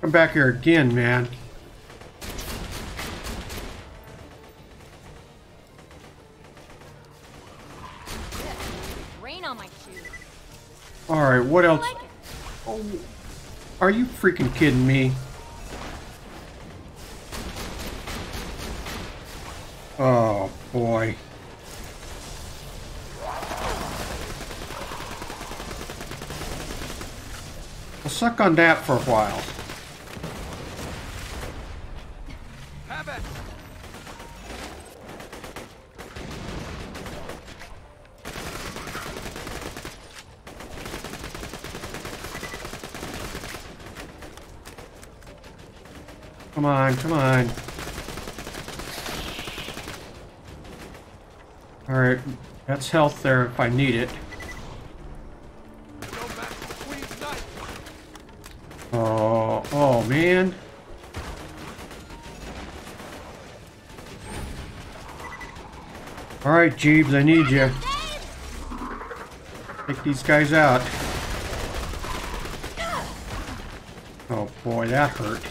Come back here again, man. Rain on my shoes. All right, what else? Like, oh, are you freaking kidding me? Oh boy. I'll suck on that for a while. Come on, come on. Alright, that's health there if I need it. Oh, oh man. Alright, Jeeves, I need you. Take these guys out. Oh boy, that hurt.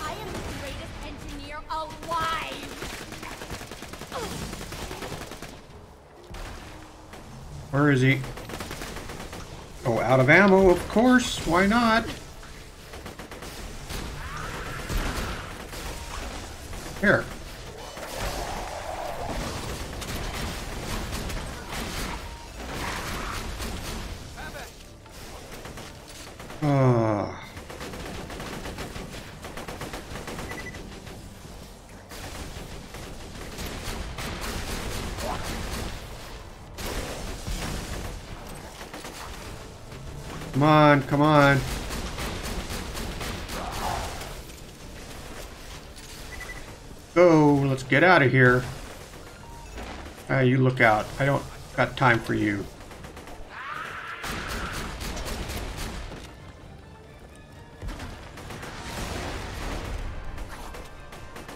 I am the greatest engineer alive. Where is he? Oh, out of ammo, of course. Why not? Here. Come on, come on. Go, let's get out of here. You look out. I don't got time for you.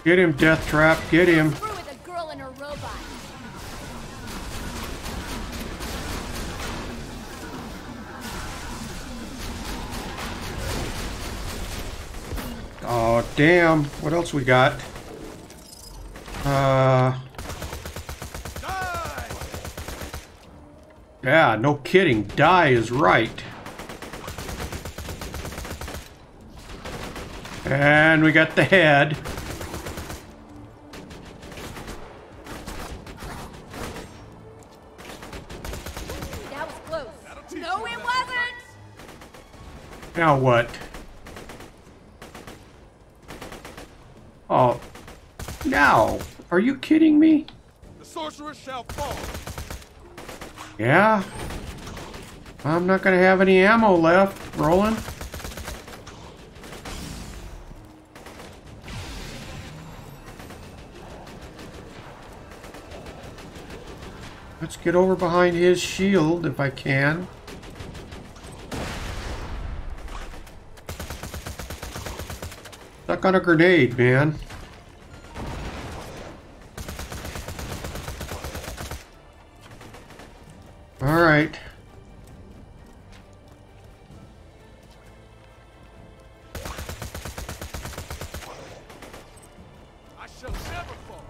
Get him, Death Trap, get him. Oh, damn. What else we got? Yeah, no kidding. Die is right. And we got the head. That was close. No, it wasn't. Now what? Oh, now, are you kidding me? The sorcerer shall fall. Yeah. I'm not going to have any ammo left, Roland. Let's get over behind his shield if I can. Stuck on a grenade, man. All right. I shall never fall.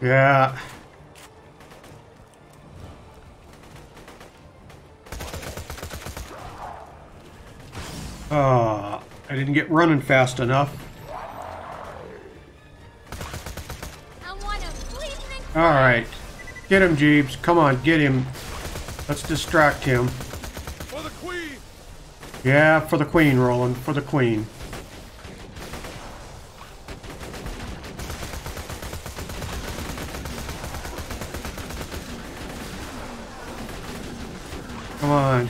Yeah. I didn't get running fast enough. Alright. Get him, Jeeves. Come on, get him. Let's distract him. For the queen. Yeah, for the queen, Roland. For the queen. Come on.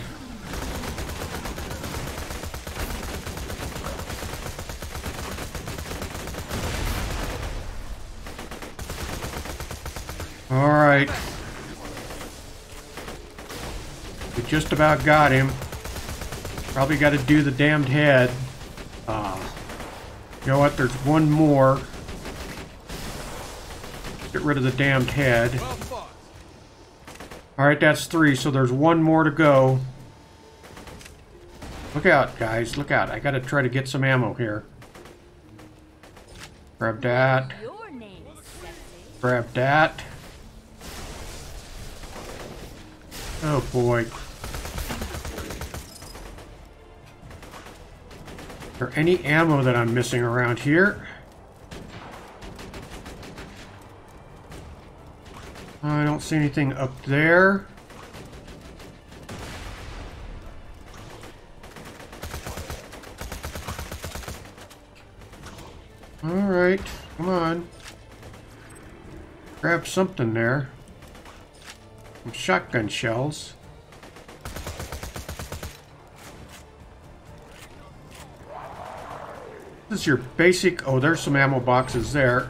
Alright. We just about got him. Probably got to do the damned head. You know what? There's one more. Get rid of the damned head. Alright, that's three. So there's one more to go. Look out, guys. Look out. I got to try to get some ammo here. Grab that. Grab that. Oh boy. Is there any ammo that I'm missing around here? I don't see anything up there. Alright, come on. Grab something there. Some shotgun shells. This is your basic... Oh, there's some ammo boxes there.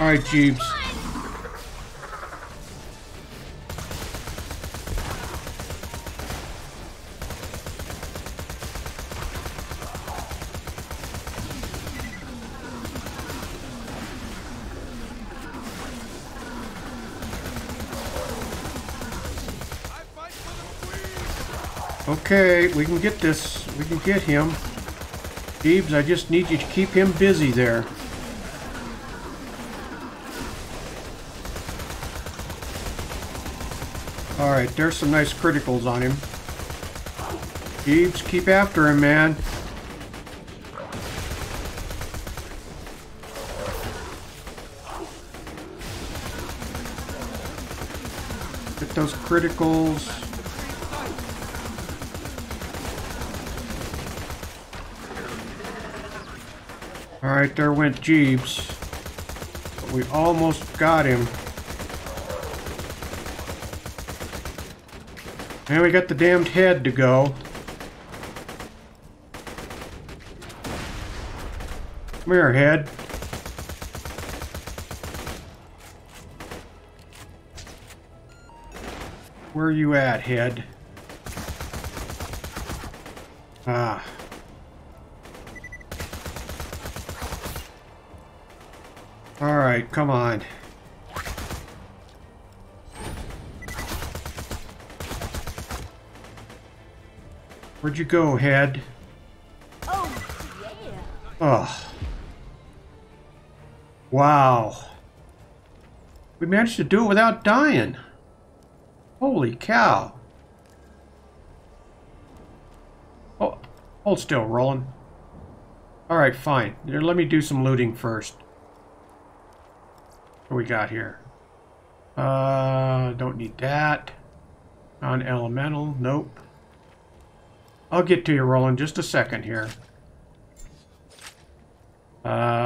Alright, Jeeves. Okay, we can get this. We can get him. Jeeves, I just need you to keep him busy there. Alright, there's some nice criticals on him. Jeeves, keep after him, man. Get those criticals. Alright, there went Jeeves. But we almost got him. And we got the damned head to go. Come here, head. Where are you at, head? Ah. Alright, come on. Where'd you go, head? Oh, yeah. Oh. Wow. We managed to do it without dying. Holy cow. Oh, hold still, Roland. Alright, fine. Here, let me do some looting first. What we got here? Don't need that. Non-elemental, nope. I'll get to you, Roland, just a second here. I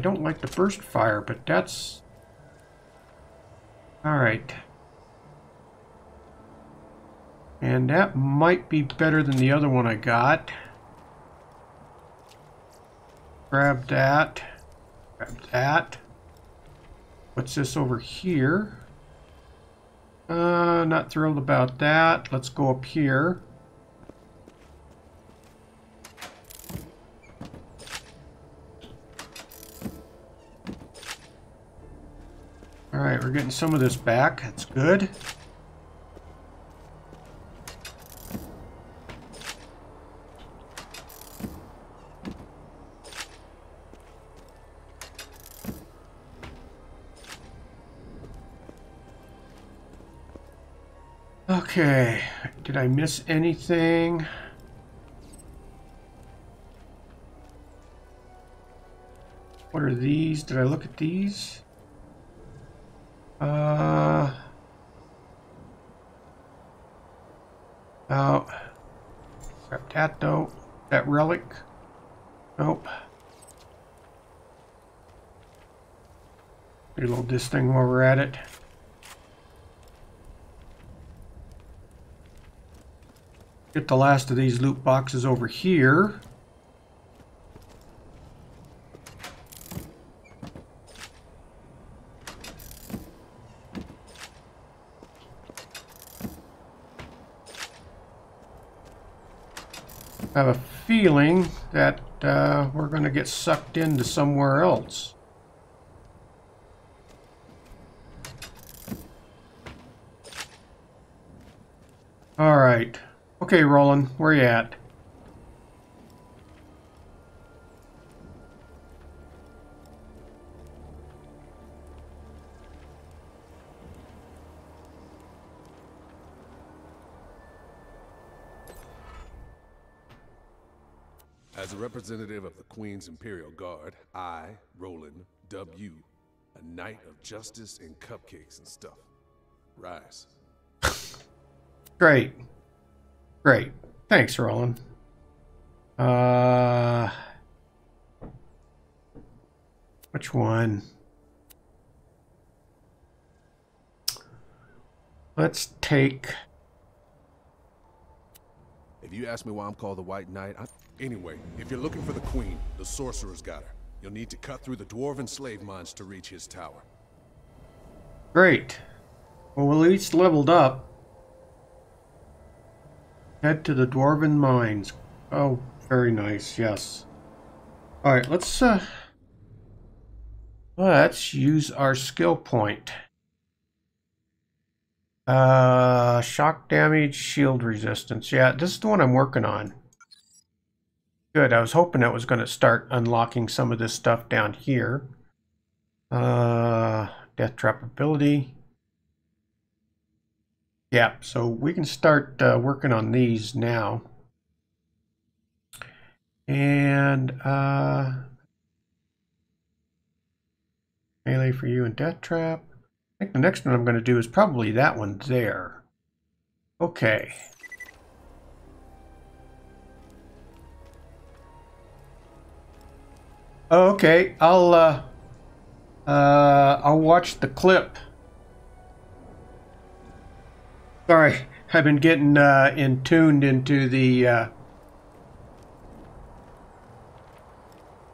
don't like the burst fire, but that's... Alright. And that might be better than the other one I got. Grab that. Grab that. What's this over here? Not thrilled about that. Let's go up here. Alright, we're getting some of this back. That's good. Okay, did I miss anything? What are these? Did I look at these? Oh, grab that though. That relic? Nope. Reload this thing while we're at it. Get the last of these loot boxes over here. I have a feeling that we're going to get sucked into somewhere else. All right. Okay, Roland, where you at? As a representative of the Queen's Imperial Guard, I, Roland W., a knight of justice and cupcakes and stuff, rise. Great. Great. Thanks, Roland. Which one? Let's take If you ask me why I'm called the White Knight, Anyway, if you're looking for the Queen, the Sorcerer's got her. You'll need to cut through the Dwarven slave mines to reach his tower. Great. Well, we're at least leveled up. Head to the Dwarven mines. Oh, very nice, yes. Alright, let's use our skill point. Shock damage, shield resistance. Yeah, this is the one I'm working on. Good, I was hoping that was going to start unlocking some of this stuff down here. Death Trap ability. Yeah, so we can start working on these now. And melee for you and Death Trap. I think the next one I'm going to do is probably that one there. Okay. Okay, I'll watch the clip. Sorry, I've been getting tuned into the.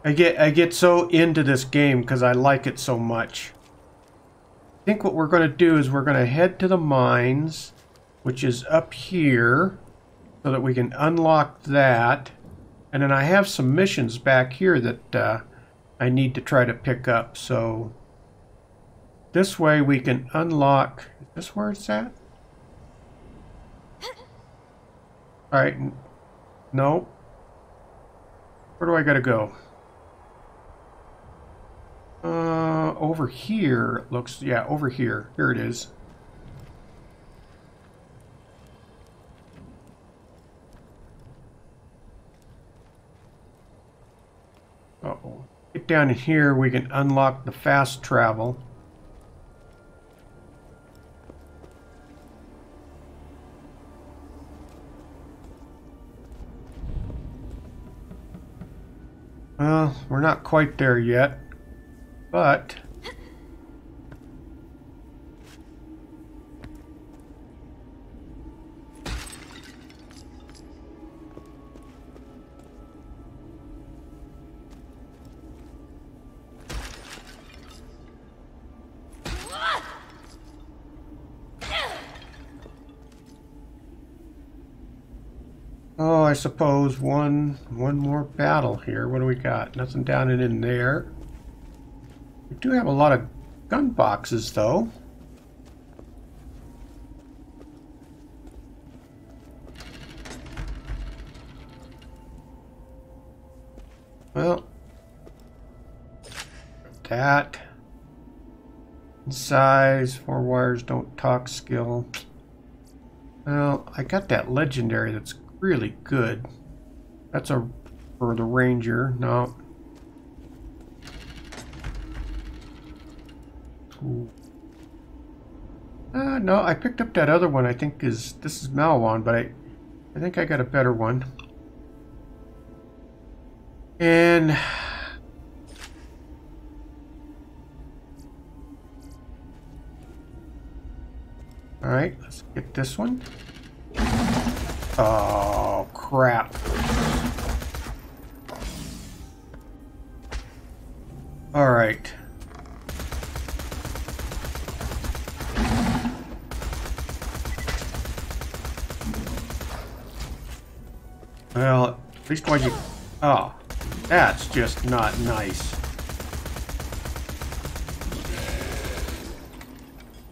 I get so into this game because I like it so much. I think what we're going to do is we're going to head to the mines, which is up here, so that we can unlock that. And then I have some missions back here that I need to try to pick up. So this way we can unlock. Is this where it's at? All right. No. Where do I gotta go? Over here. Looks. Yeah, over here. Here it is. Uh-oh. Get down here, we can unlock the fast travel. Well, we're not quite there yet, but... Oh, I suppose one more battle here. What do we got? Nothing down and in there. We do have a lot of gun boxes, though. Well, that size, 4 wires, don't talk skill. Well, I got that legendary. That's really good. That's a for the ranger. No. Ooh. No, I picked up that other one. I think this is Malwan, but I think I got a better one. And all right, let's get this one. Oh, crap. All right. Well, at least why'd you... Oh, that's just not nice.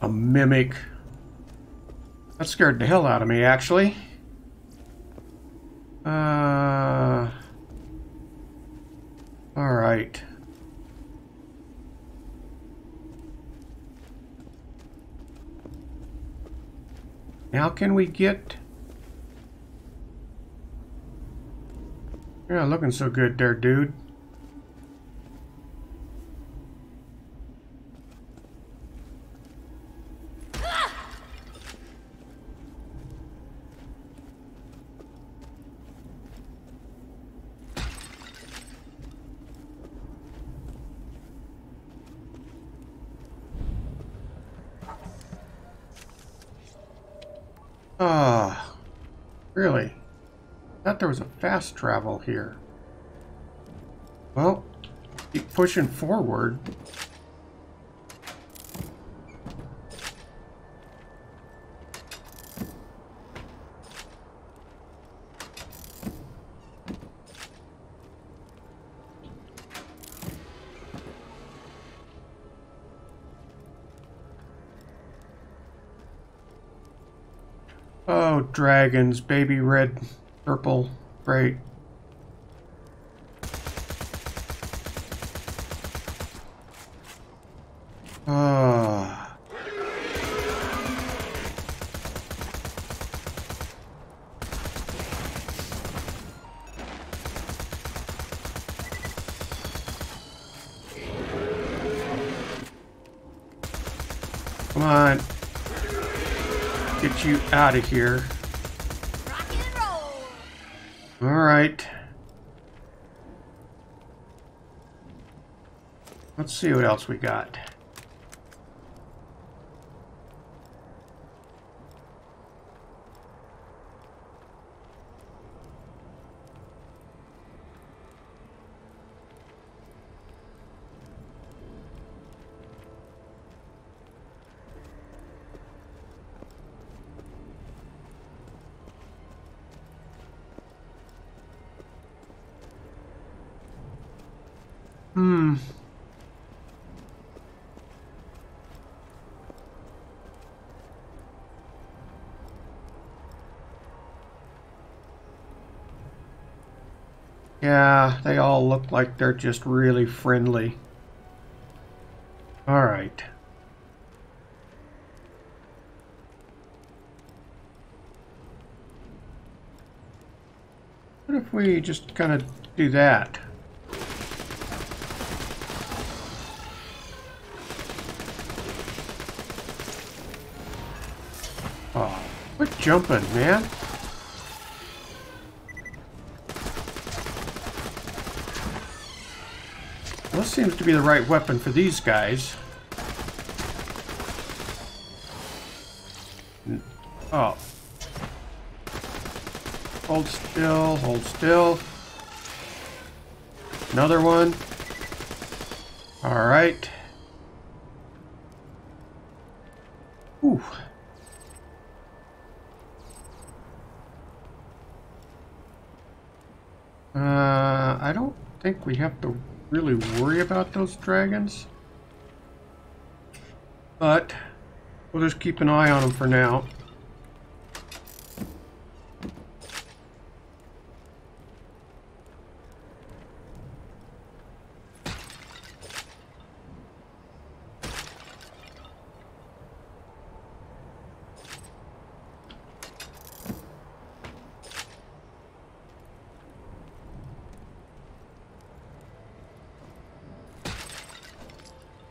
A mimic. That scared the hell out of me, actually. All right. Now can we get... You're not looking so good there, dude. Really? thought there was a fast travel here. Well, keep pushing forward. Oh, dragons, baby red, purple, great. Come on. Get you out of here. Rock and roll. All right. Let's see what else we got. Yeah, they all look like they're just really friendly. All right. What if we just kind of do that? Oh, quit jumping, man. This seems to be the right weapon for these guys. Oh. Hold still, hold still. Another one. All right. Ooh. I don't think we have to really worry about those dragons, but we'll just keep an eye on them for now.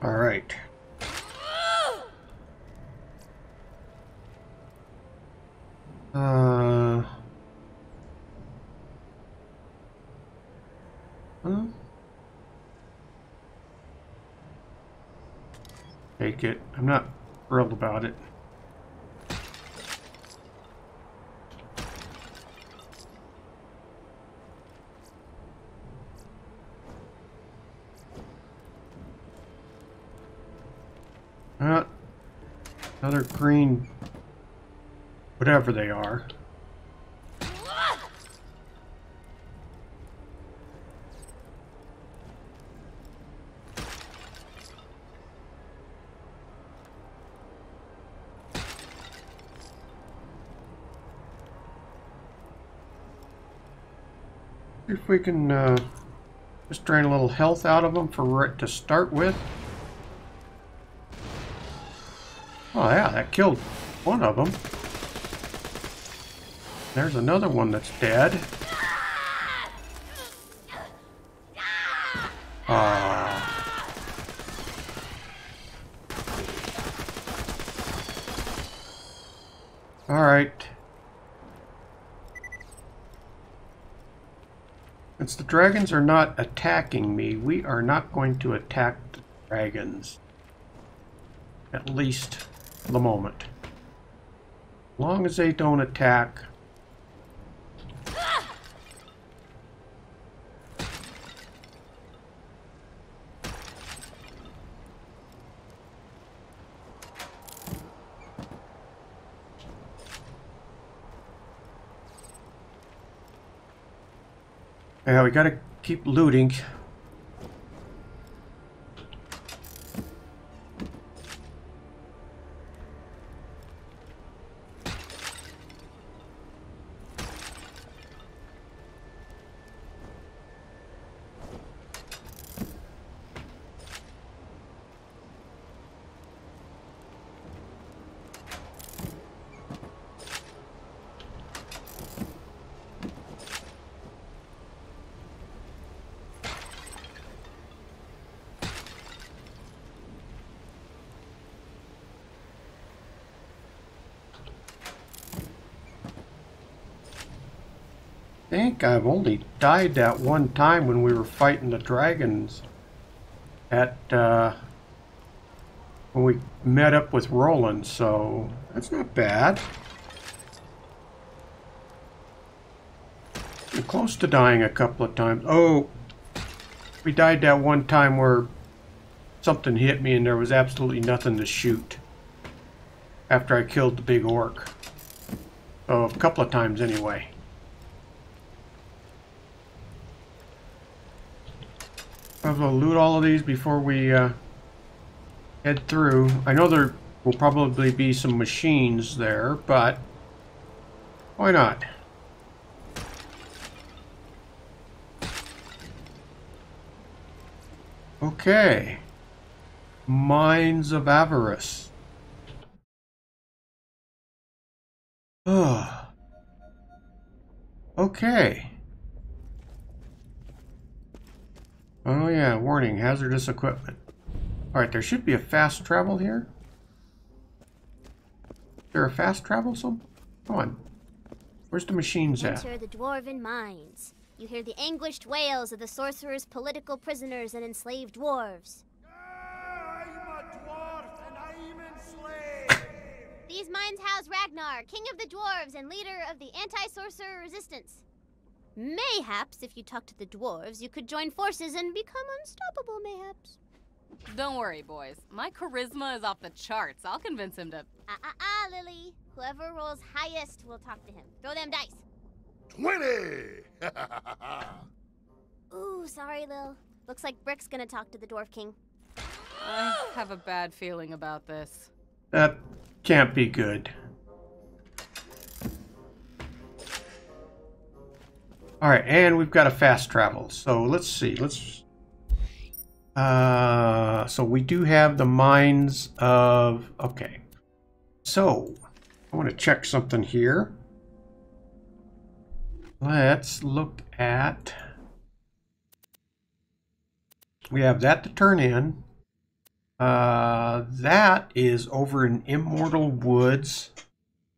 All right. Take it. I'm not thrilled about it. Another green, whatever they are. If we can just drain a little health out of them for it to start with. Oh yeah, that killed one of them. There's another one that's dead. All right. Since the dragons are not attacking me, we are not going to attack the dragons. At least the moment. As long as they don't attack. Yeah, we gotta keep looting. I think I've only died that one time when we were fighting the dragons at when we met up with Roland, so that's not bad. We're close to dying a couple of times. Oh, we died that one time where something hit me and there was absolutely nothing to shoot after I killed the big orc. Oh, a couple of times anyway. I'm going to loot all of these before we head through. I know there will probably be some machines there, but why not? Okay. Mines of Avarice. Ugh. Okay. Oh yeah, warning, hazardous equipment. Alright, there should be a fast travel here. Is there a fast travel? Some? Come on. Where's the machines at? Enter the dwarven mines. You hear the anguished wails of the sorcerer's political prisoners and enslaved dwarves. I'm a dwarf and I'm enslaved! These mines house Ragnar, king of the dwarves and leader of the anti-sorcerer resistance. Mayhaps, if you talk to the dwarves, you could join forces and become unstoppable, mayhaps. Don't worry, boys. My charisma is off the charts. I'll convince him to... Lily. Whoever rolls highest will talk to him. Throw them dice. 20! Ooh, sorry, Lil. Looks like Brick's gonna talk to the Dwarf King. I have a bad feeling about this. That can't be good. Alright, and we've got a fast travel, so let's see, let's... so we do have the mines of... Okay. So, I want to check something here. Let's look at... We have that to turn in. That is over in Immortal Woods,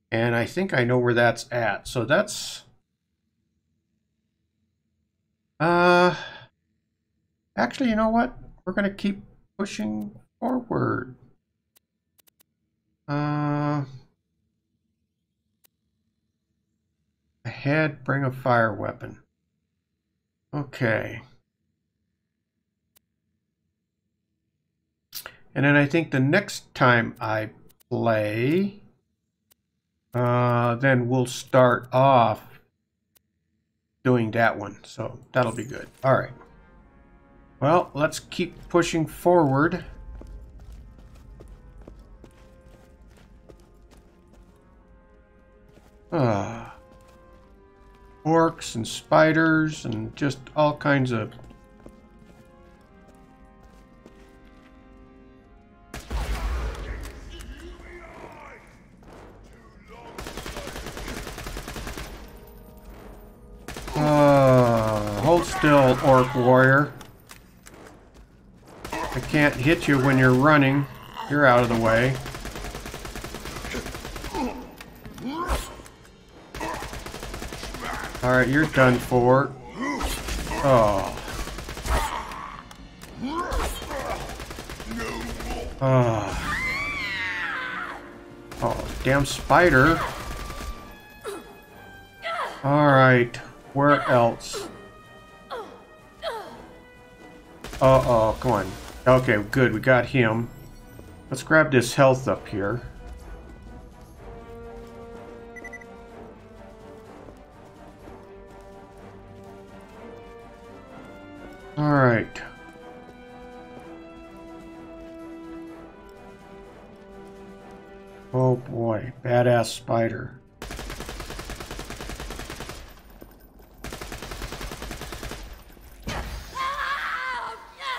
and I think I know where that's at, so that's... actually, you know what? We're going to keep pushing forward. Ahead, bring a fire weapon. Okay. And then I think the next time I play, then we'll start off doing that one, so that'll be good. All right, well, let's keep pushing forward. Orcs and spiders and just all kinds of... hold still, orc warrior. I can't hit you when you're running. You're out of the way. Alright, you're done for. Oh. Oh. Oh, damn spider. Alright. Where else? Uh-oh, come on. Okay, good, we got him. Let's grab this health up here. right. Oh boy, badass spider.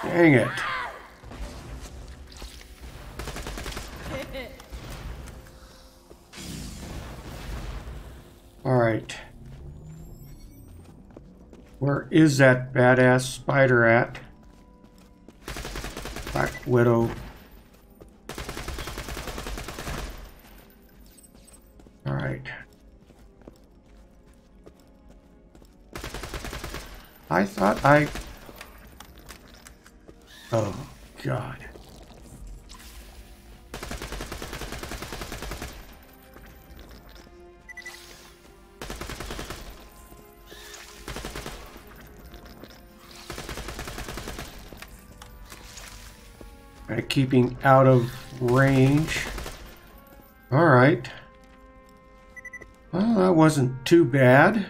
Dang it. All right. Where is that badass spider at? Black Widow. All right. I thought I... Oh, God. Keeping out of range. All right. Well, that wasn't too bad.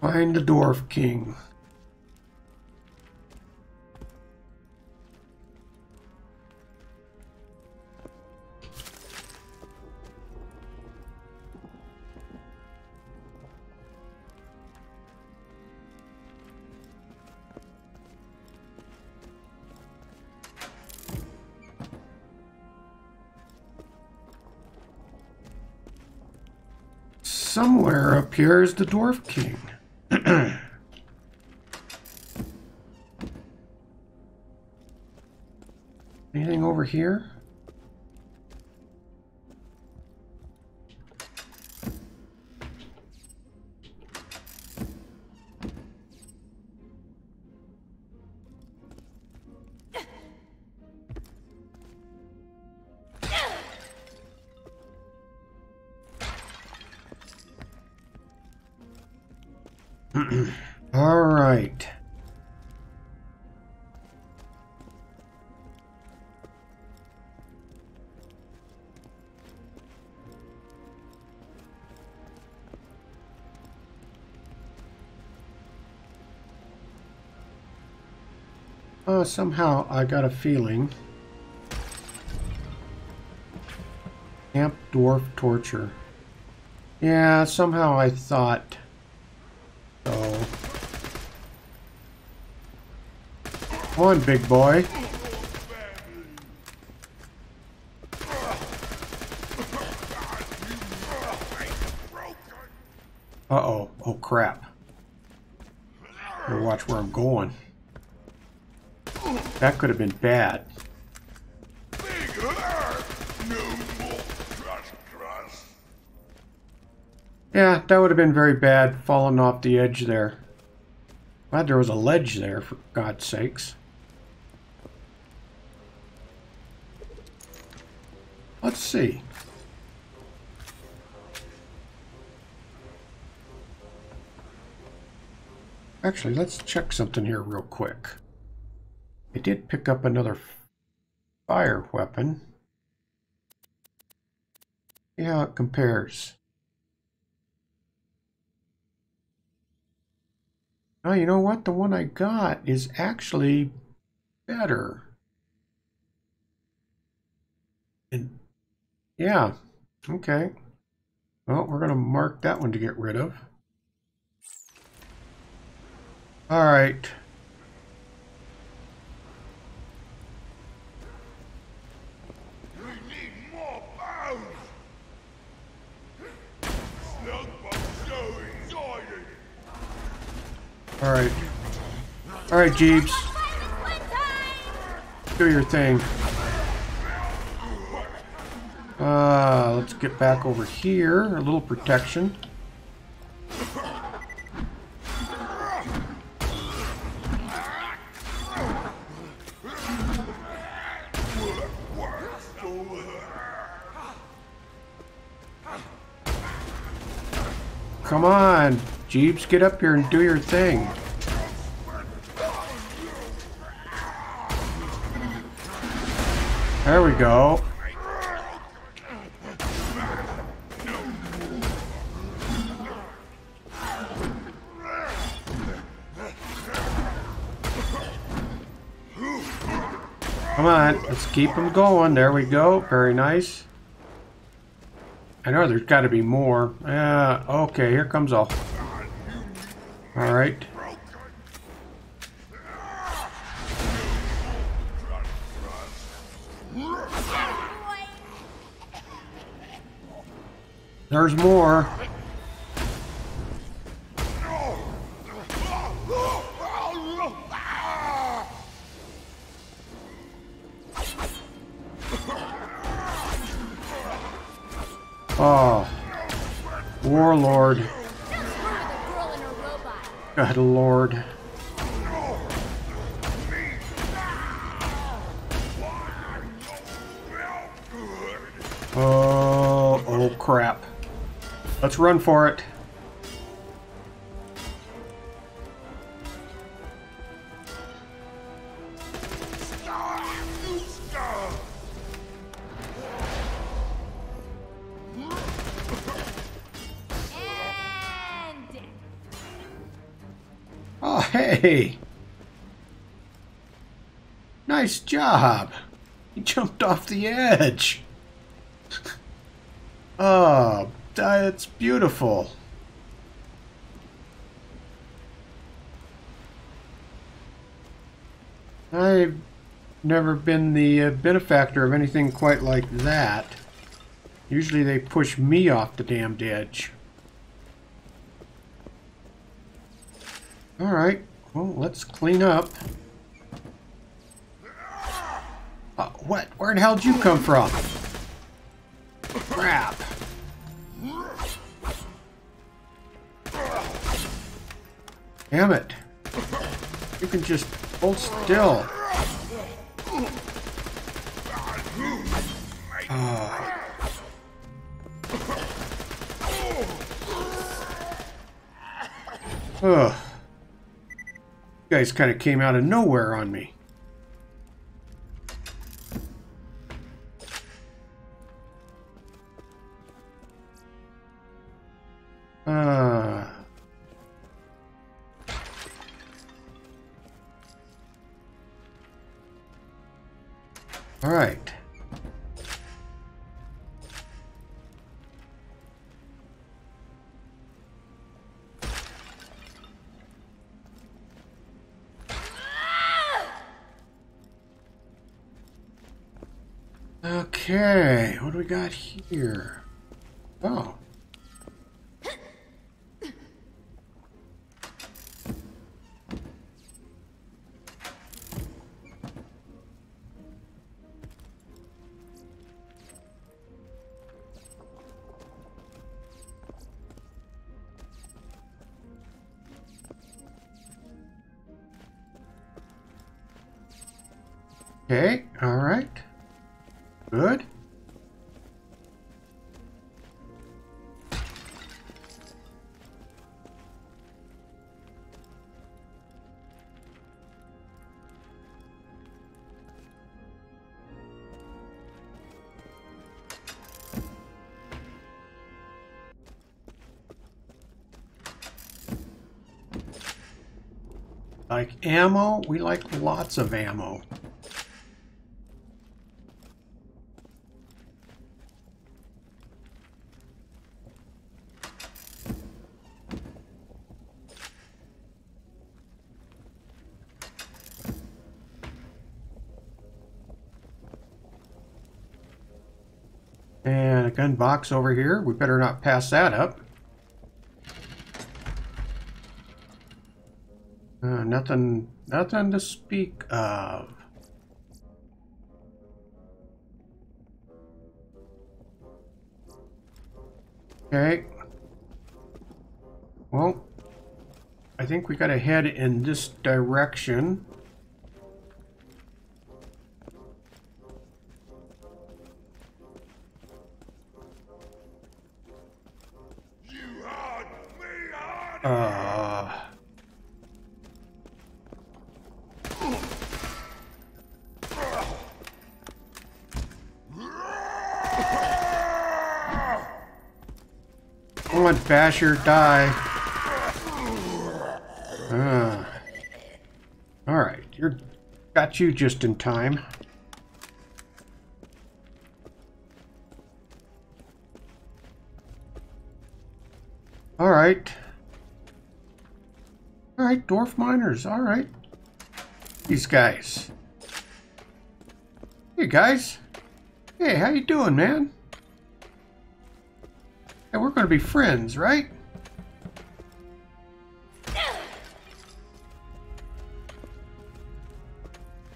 Find the Dwarf King. Somewhere appears the Dwarf King. Anything over here? Somehow I got a feeling. Camp Dwarf Torture. Yeah, somehow I thought. Oh. Come on, big boy. Uh-oh. Oh, crap. Better watch where I'm going. That could have been bad. Yeah, that would have been very bad, falling off the edge there. Glad there was a ledge there, for God's sakes. Let's see. Actually, let's check something here real quick. I did pick up another fire weapon. See how it compares. Oh, you know what? The one I got is actually better. And yeah, okay. Well, we're going to mark that one to get rid of. All right. Alright. Alright, Jeeves. Do your thing. Let's get back over here. A little protection. Come on! Jeeves, get up here and do your thing. There we go. Come on, let's keep them going. There we go. Very nice. I know there's got to be more. Okay, here comes all. Alright. There's more. Oh, Warlord. Good Lord. Oh crap. Let's run for it. Hey, nice job. You jumped off the edge. Oh, that's beautiful. I've never been the benefactor of anything quite like that. Usually they push me off the damned edge. All right. Well, let's clean up. What? Where the hell did you come from? Crap. Damn it. You can just hold still. Ugh. You guys kind of came out of nowhere on me. All right. Okay, what do we got here? Oh. Okay, all right. Good. Like ammo? We like lots of ammo. And a gun box over here. We better not pass that up. Nothing to speak of. Okay. Well, I think we gotta head in this direction. Come on, Basher, die. All right, got you just in time. Alright. Alright, dwarf miners. Alright. These guys. Hey, guys. Hey, how you doing, man? Hey, we're going to be friends, right?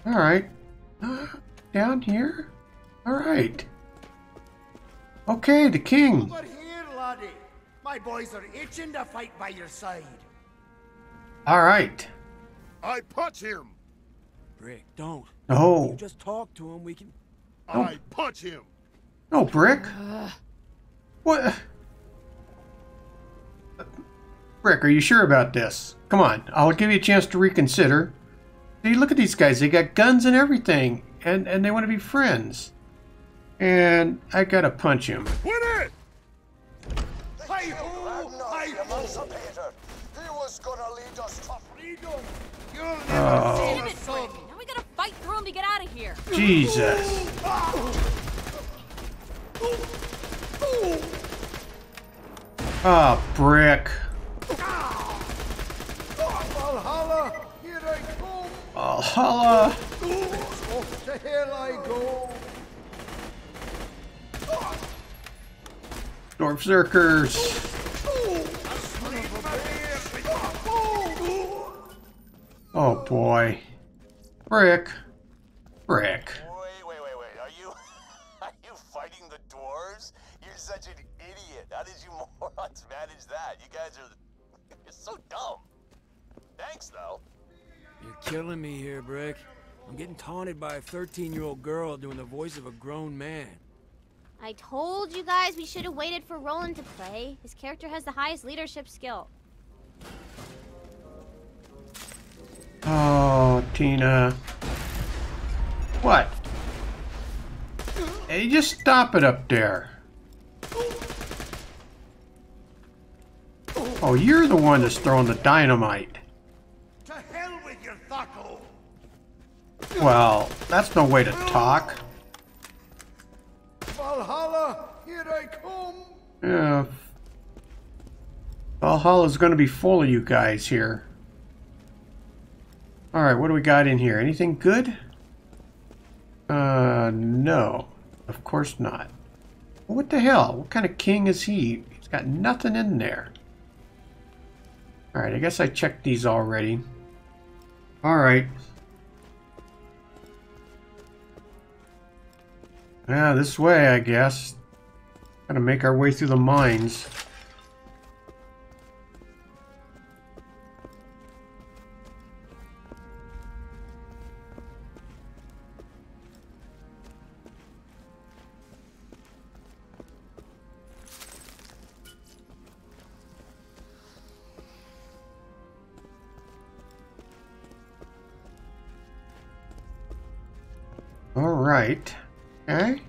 Alright. Down here? Alright. Okay, the king. Over here, laddie. My boys are itching to fight by your side. Alright. I punch him. Brick, don't. No. You just talk to him, we can... Nope. I punch him. No, Brick. What? Brick, are you sure about this? Come on, I'll give you a chance to reconsider. See, look at these guys. They got guns and everything. And they want to be friends. And I gotta punch him. Win it! He was gonna lead us to freedom. You'll never see it, Brick. Now we gotta fight through him to get out of here. Jesus. Oh, Brick. Valhalla, here I go. Valhalla. Off to hell I go. Dwarf Zerkers. Oh boy. Brick. Brick. Wait. Are you fighting the dwarves? You're such an idiot. How did you morons manage that? You guys are so dumb. Thanks though. You're killing me here, Brick. I'm getting taunted by a 13-year-old girl doing the voice of a grown man. I told you guys we should have waited for Roland to play. His character has the highest leadership skill. Oh, Tina. What? Hey, just stop it up there. Oh, you're the one that's throwing the dynamite. To hell with your taco. Well, that's no way to talk. Valhalla, here I come. Yeah. Valhalla's gonna be full of you guys here. Alright, what do we got in here? Anything good? No. Of course not. What the hell? What kind of king is he? He's got nothing in there. Alright, I guess I checked these already. Alright. Yeah, this way, I guess. Gotta make our way through the mines. All right. Okay.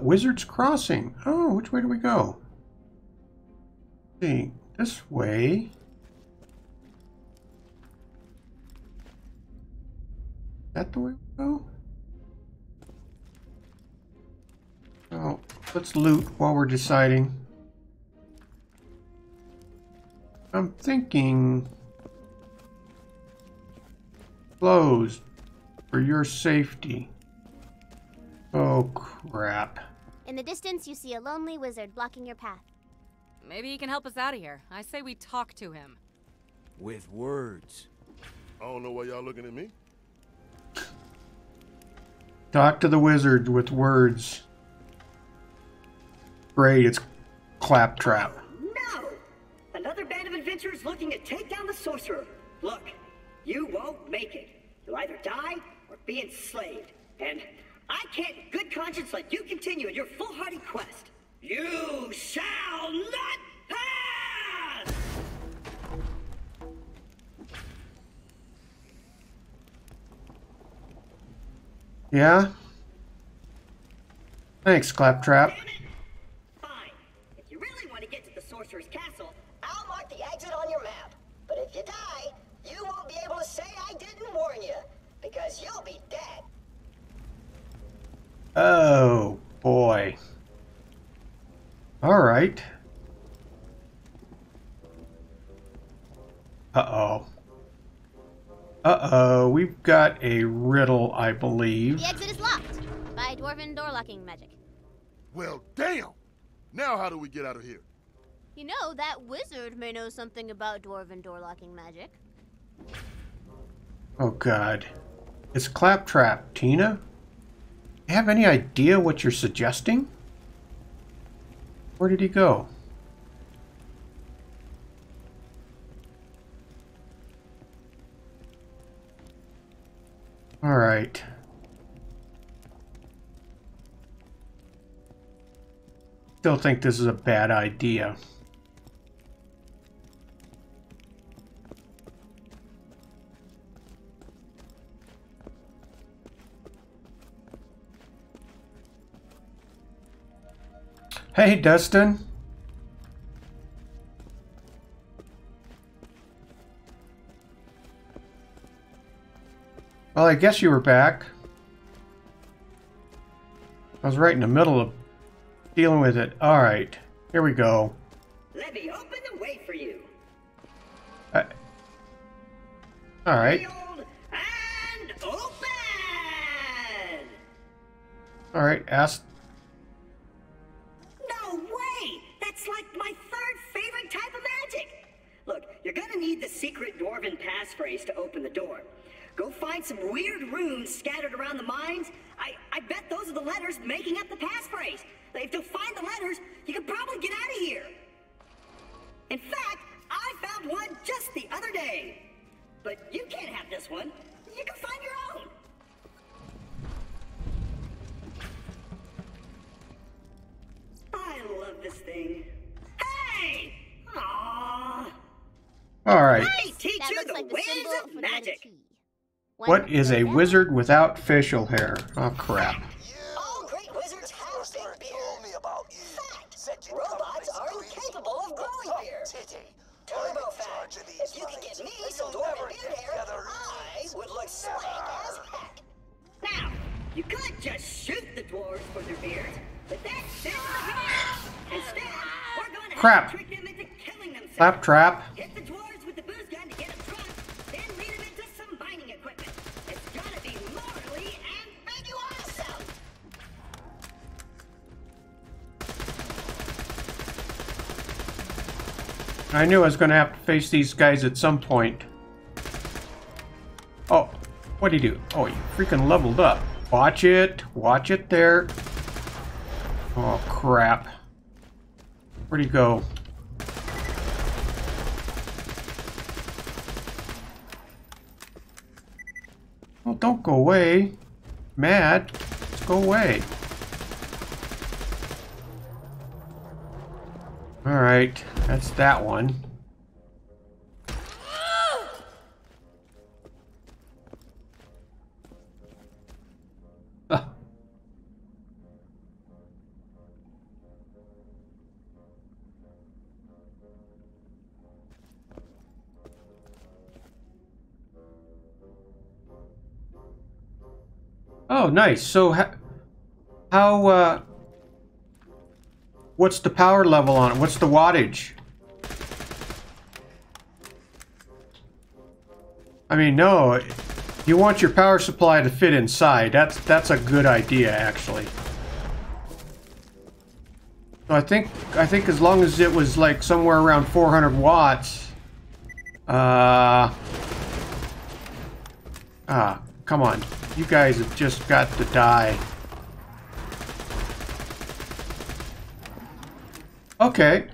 Wizard's Crossing. Oh, which way do we go? Let's see, this way. Is that the way we go? Oh, let's loot while we're deciding. I'm thinking closed for your safety. Oh crap. In the distance you see a lonely wizard blocking your path. Maybe he can help us out of here. I say we talk to him. With words. I don't know why y'all looking at me. Talk to the wizard with words. Great, it's Claptrap. No! Another band of adventurers looking to take down the sorcerer. Look, you won't make it. You'll either die or be enslaved. And I can't, in good conscience, let you continue in your foolhardy quest. You shall not pass! Yeah? Thanks, Claptrap. Damn it. Sorcerer's this, you'll be dead. Oh, boy. All right. Uh-oh. Uh-oh, we've got a riddle, I believe. The exit is locked by dwarven door locking magic. Well, damn! Now how do we get out of here? You know, that wizard may know something about dwarven door locking magic. Oh, God. It's Claptrap, Tina. You have any idea what you're suggesting? Where did he go? All right. Still think this is a bad idea. Hey, Dustin. Well, I guess you were back. I was right in the middle of dealing with it. All right, here we go. Let me open the way for you. All right. Field and open. All right, ask. No way! That's like my third favorite type of magic. Look, you're gonna need the secret dwarven passphrase to open the door. Go find some weird runes scattered around the mines. I bet those are the letters making up the passphrase. If you'll find the letters, you can probably get out of here. In fact, I found one just the other day. But you can't have this one. You can find your own. I love this thing. Hey! Aww. All right. I teach you the ways of magic. What is a wizard without facial hair? Oh, crap. All great wizards have their beard. Fact, robots are incapable of growing beard. Turbo fact, if you could get me some dwarven beard hair, I would look swank as heck. Now, you could just shoot the dwarves for their beards, but that's still the command. Instead, we're going to have to trick them into killing themselves. Claptrap. Hit the dwarves with the booze gun to get them drunk, then lead them into some mining equipment. I knew I was going to have to face these guys at some point. Oh, what'd he do? Oh, he freaking leveled up. Watch it there. Oh, crap. Where'd he go? Well, don't go away. Mad. Just go away. All right, that's that one. Oh, nice. So how what's the power level on it? What's the wattage? I mean, no, you want your power supply to fit inside. That's a good idea, actually. So I think as long as it was like somewhere around 400 watts. Come on. You guys have just got to die. Okay.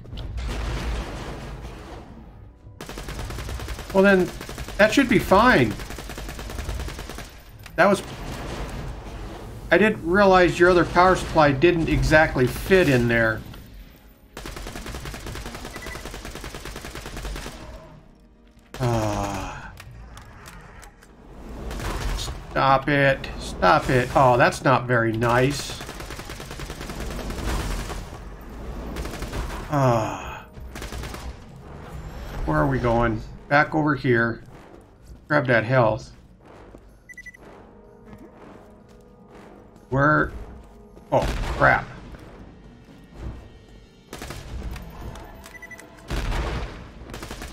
Well then, that should be fine. That was... I didn't realize your other power supply didn't exactly fit in there. Stop it. Stop it. Oh, that's not very nice. Where are we going? Back over here. Grab that health. Where? Oh, crap.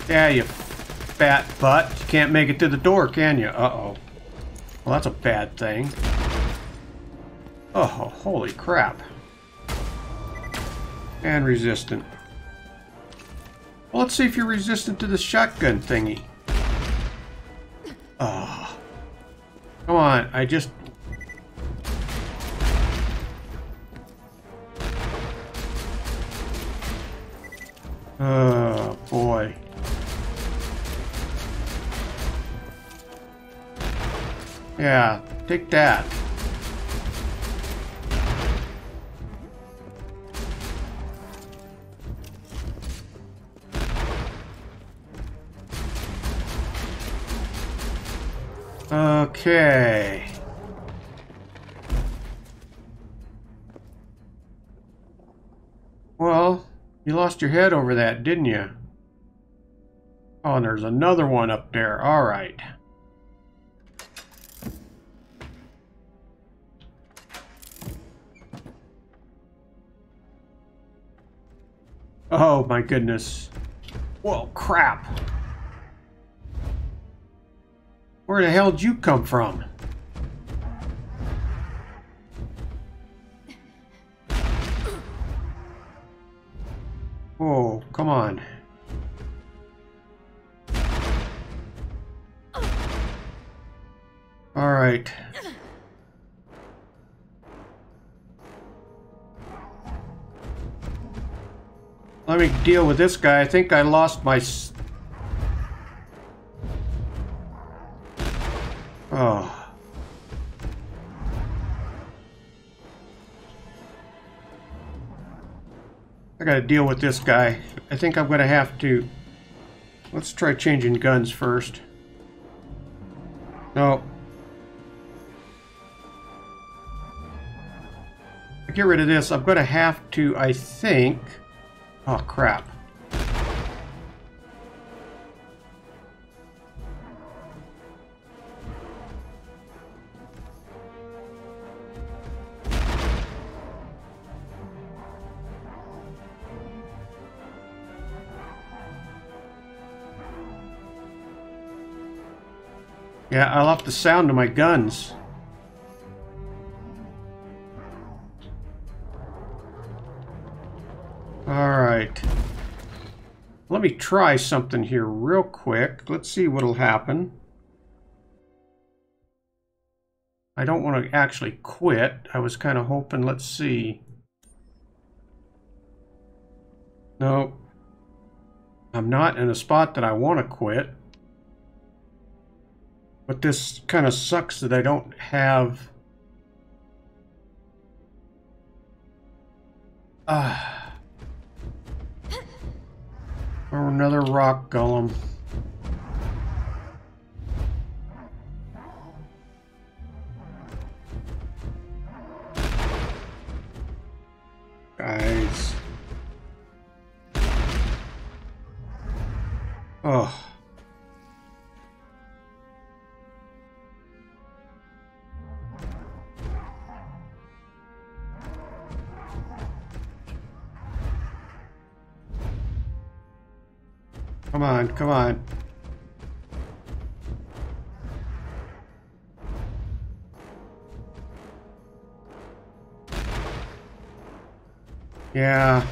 Yeah, you fat butt. You can't make it to the door, can you? Uh-oh. Well, that's a bad thing. Oh, holy crap. And resistant. Well, let's see if you're resistant to the shotgun thingy. Oh. Come on, I just... Oh, boy. Yeah, take that. Okay. Well, you lost your head over that, didn't you? Oh, and there's another one up there. All right. Oh, my goodness. Whoa, crap. Where the hell did you come from? Oh, come on. All right. Let me deal with this guy. I think I lost my... Oh. I gotta deal with this guy. I think I'm gonna have to... Let's try changing guns first. No. To get rid of this, I'm gonna have to, I think... Oh, crap. Yeah, I love the sound of my guns. Alright. Let me try something here real quick. Let's see what'll happen. I don't want to actually quit. I was kind of hoping, let's see. No. I'm not in a spot that I want to quit. But this kind of sucks that I don't have... Or another rock golem. Guys. Oh. Come on, come on. Yeah.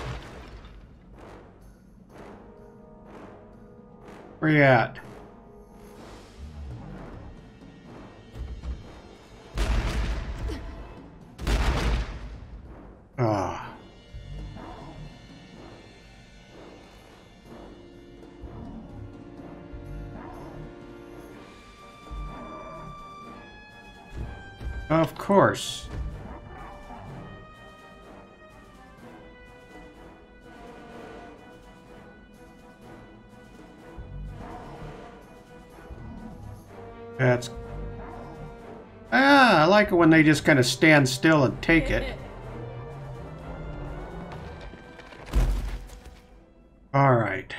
Where you at? Ah. Oh. Of course. That's... Ah, I like it when they just kind of stand still and take it. All right.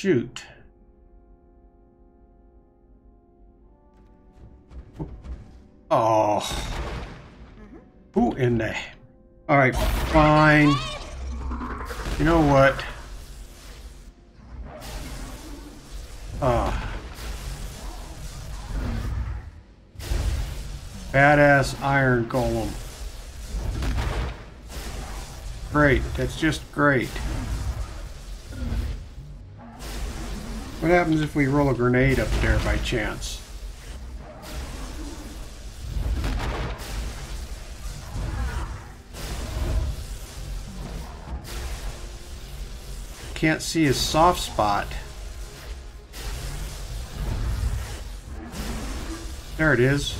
shoot. Oh. Who in the... Alright, fine. You know what? Badass iron golem. Great. That's just great. What happens if we roll a grenade up there by chance? Can't see his soft spot. There it is.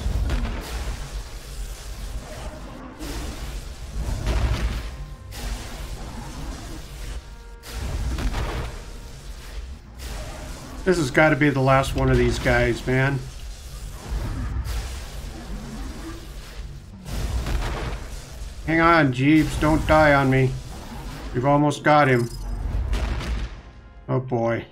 This has got to be the last one of these guys, man. Hang on, Jeeves, don't die on me. We've almost got him. Oh boy.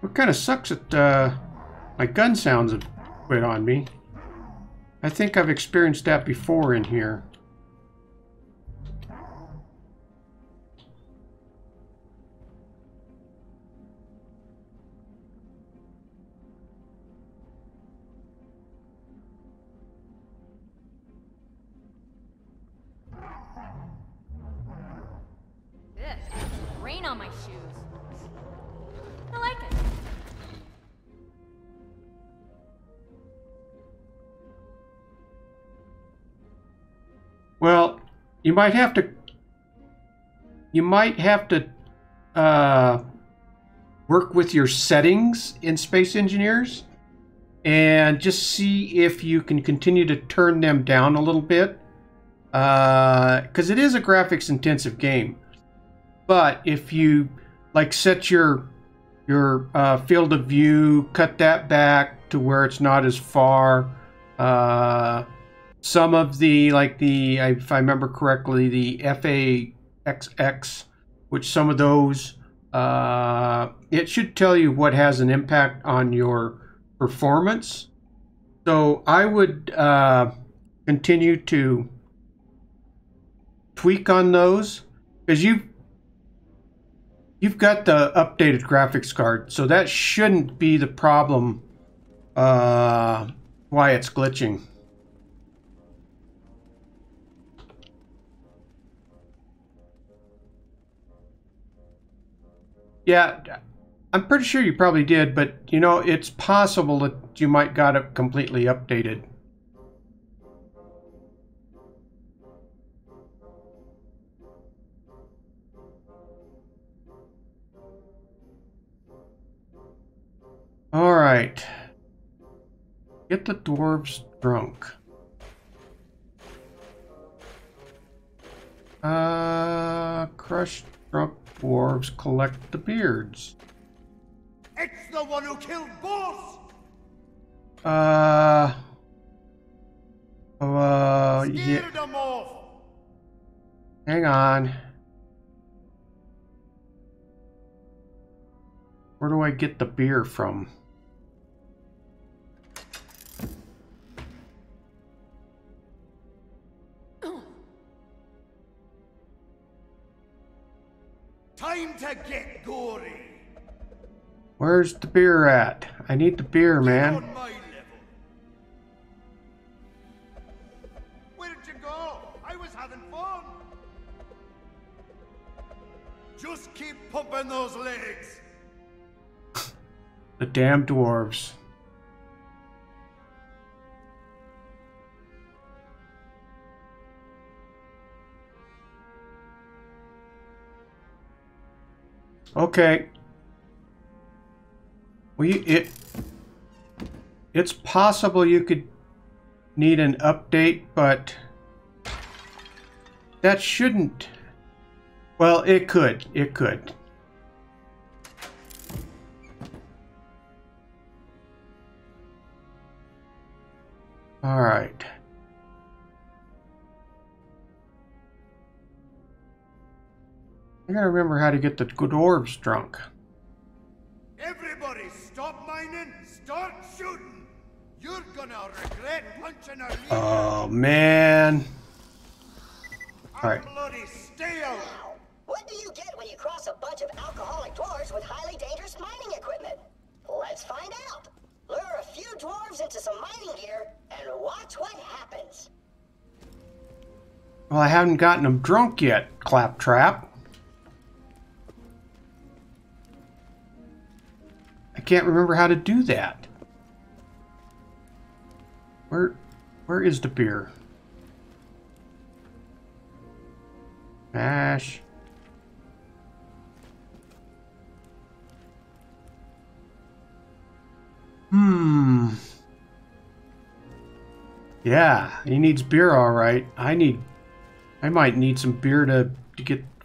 What kind of sucks that my gun sounds have quit on me. I think I've experienced that before in here. Well, you might have to work with your settings in Space Engineers and just see if you can continue to turn them down a little bit, because it is a graphics intensive game. But if you like set your field of view, cut that back to where it's not as far. Some of the, like the, if I remember correctly, the FAXX, which some of those, it should tell you what has an impact on your performance. So I would continue to tweak on those, because you've got the updated graphics card, so that shouldn't be the problem why it's glitching. Yeah, I'm pretty sure you probably did, but, you know, it's possible that you might got it completely updated. All right. Get the dwarves drunk. Crush drunk dwarves, collect the beards. It's the one who killed Boss. Yeah. Them off. Hang on. Where do I get the beer from? Time to get gory. Where's the beer at? I need the beer, man. On my level. Where'd you go? I was having fun. Just keep pumping those legs. The damn dwarves. Okay. Well, it's possible you could need an update, but that shouldn't. Well, it could. It could. All right. I gotta remember how to get the good orbs drunk. Everybody stop mining, start shooting. You're gonna regret punching a leader. Oh man. Alright. What do you get when you cross a bunch of alcoholic dwarves with highly dangerous mining equipment? Let's find out. Lure a few dwarves into some mining gear and watch what happens. Well, I haven't gotten them drunk yet, Claptrap. I can't remember how to do that. Where is the beer? Ash. Hmm. Yeah, he needs beer, all right. I might need some beer to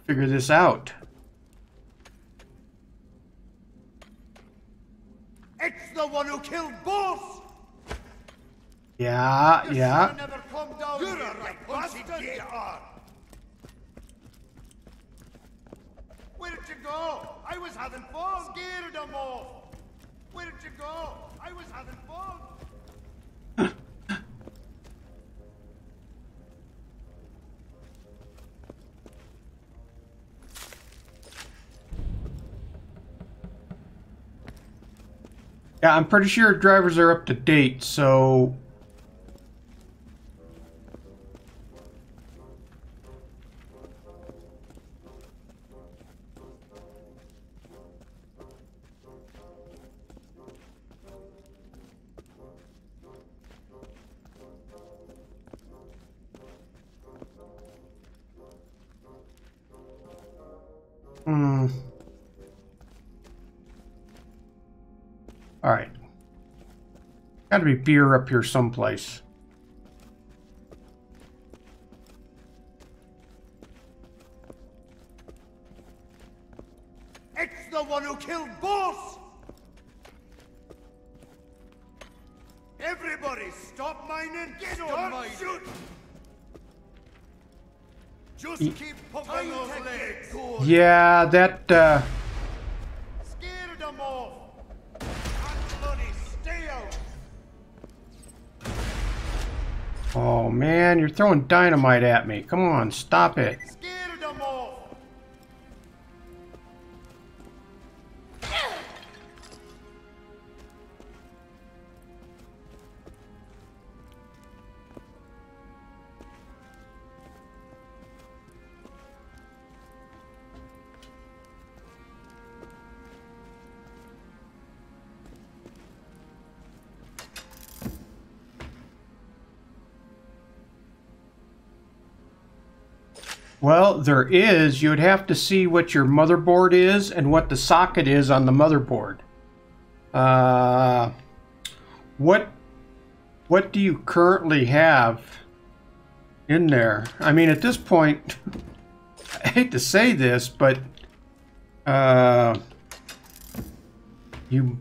figure this out. It's the one who killed boss. Yeah, you never come down. You're a right bastard, you are. Where'd you go? I was having fun. Scared them off. Where'd you go? I was having fun. Yeah, I'm pretty sure drivers are up to date, so... Gotta be beer up here someplace. It's the one who killed boss. Everybody, stop mining! Get on mine! Shooting. Just keep popping those legs. Yeah, that. Scared them off. Oh man, you're throwing dynamite at me. Come on, stop it. Scared them all. Well, there is. You would have to see what your motherboard is and what the socket is on the motherboard. What do you currently have in there? I mean, at this point, I hate to say this, but you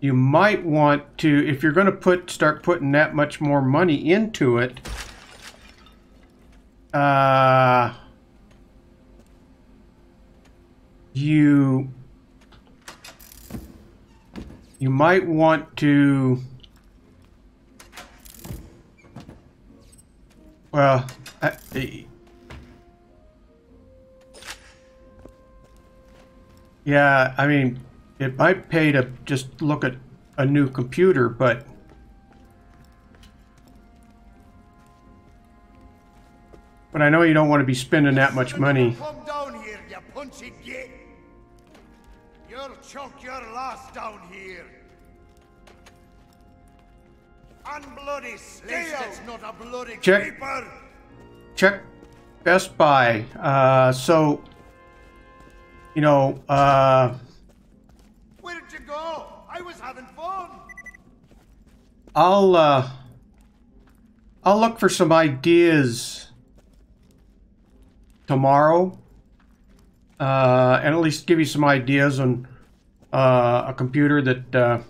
might want to, if you're going to start putting that much more money into it. You might want to, well, yeah, I mean, it might pay to just look at a new computer, but I know you don't want to be spending that much money. Come down here, you punchy git. You'll choke your last down here. Unbloody steel. It's not a bloody creeper. Check Best Buy. So you know, where did you go? I was having fun. I'll look for some ideas tomorrow, and at least give you some ideas on a computer that,